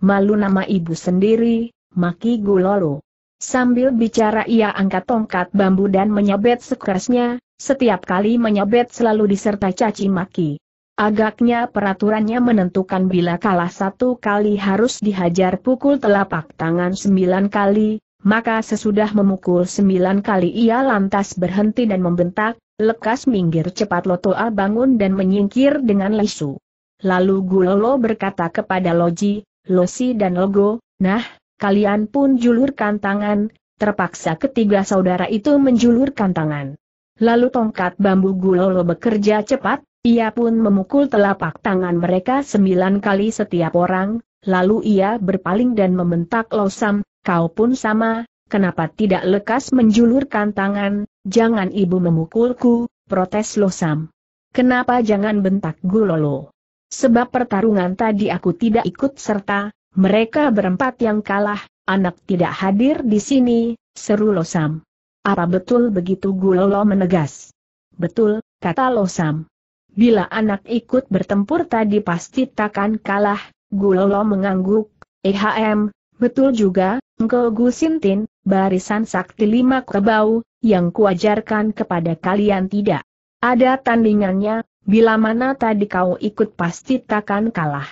malu nama ibu sendiri, maki Gulolo. Sambil bicara ia angkat tongkat bambu dan menyabet sekerasnya, setiap kali menyabet selalu disertai caci maki. Agaknya peraturannya menentukan bila kalah satu kali harus dihajar pukul telapak tangan 9 kali, maka sesudah memukul 9 kali ia lantas berhenti dan membentak, "Lekas minggir!" Cepat Lotoa bangun dan menyingkir dengan lesu. Lalu Gulolo berkata kepada Loji, Losi dan Logo, "Nah, kalian pun julurkan tangan." Terpaksa ketiga saudara itu menjulurkan tangan. Lalu tongkat bambu Gulolo bekerja cepat. Ia pun memukul telapak tangan mereka 9 kali setiap orang, lalu ia berpaling dan membentak, "Losam, kau pun sama, kenapa tidak lekas menjulurkan tangan?" "Jangan ibu memukulku," protes Losam. "Kenapa jangan?" bentak Gulolo. "Sebab pertarungan tadi aku tidak ikut serta, mereka berempat yang kalah, anak tidak hadir di sini," seru Losam. "Apa betul begitu?" Gulolo menegas. "Betul," kata Losam. "Bila anak ikut bertempur tadi pasti takkan kalah." Gulolo mengangguk. Betul juga, engkau Gusintin, barisan sakti 5 kebau, yang kuajarkan kepada kalian tidak ada tandingannya, bila mana tadi kau ikut pasti takkan kalah."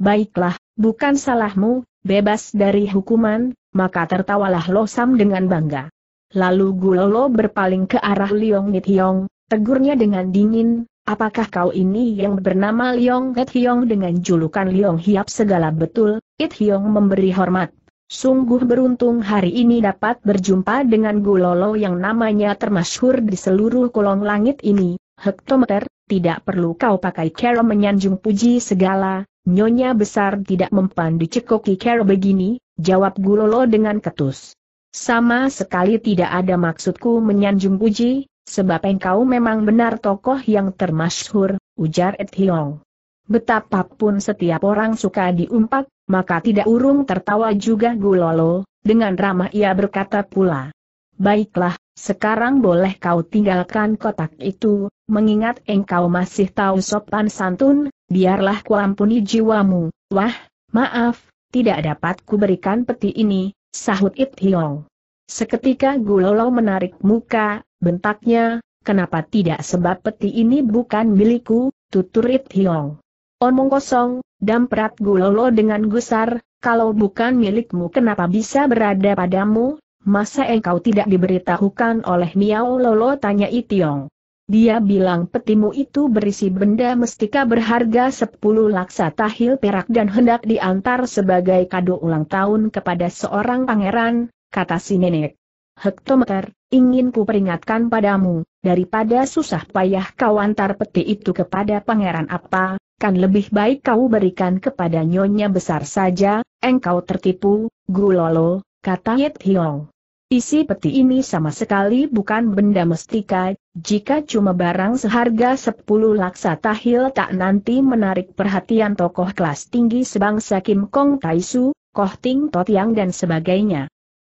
"Baiklah, bukan salahmu, bebas dari hukuman," maka tertawalah Losam dengan bangga. Lalu Gulolo berpaling ke arah Liong Nithiong, tegurnya dengan dingin, "Apakah kau ini yang bernama Liong Nithiong dengan julukan Liong Hiap?" "Segala betul," Nithiong memberi hormat. "Sungguh beruntung hari ini dapat berjumpa dengan Gulolo yang namanya termasyhur di seluruh kolong langit ini. Hektometer, tidak perlu kau pakai cara menyanjung puji segala, nyonya besar tidak mempan dicekoki cara begini," jawab Gulolo dengan ketus. "Sama sekali tidak ada maksudku menyanjung puji. Sebab engkau memang benar tokoh yang termasyhur," ujar Nithiong. Betapapun setiap orang suka diumpat, maka tidak urung tertawa juga Gulolo. Dengan ramah ia berkata pula, "Baiklah, sekarang boleh kau tinggalkan kotak itu, mengingat engkau masih tahu sopan santun, biarlah kuampuni jiwamu." "Wah, maaf, tidak dapat kuberikan peti ini," sahut Nithiong. Seketika Gulolo menarik muka. Bentaknya, "Kenapa tidak? Sebab peti ini bukan milikku," tutur Nithiong. "Omong kosong," damprat Gulolo dengan gusar, "kalau bukan milikmu kenapa bisa berada padamu? Masa engkau tidak diberitahukan oleh Miao Lolo?" tanya Nithiong. "Dia bilang petimu itu berisi benda mestika berharga 10 laksa tahil perak dan hendak diantar sebagai kado ulang tahun kepada seorang pangeran," kata si nenek. "Hektometer, ingin ku peringatkan padamu, daripada susah payah kau antar peti itu kepada pangeran apa, kan lebih baik kau berikan kepada nyonya besar saja." "Engkau tertipu, Gulolo," kata Nithiong. "Isi peti ini sama sekali bukan benda mestika, jika cuma barang seharga 10 laksa tahil tak nanti menarik perhatian tokoh kelas tinggi sebangsa Kim Kong Taisu, Koh Ting Totiang dan sebagainya.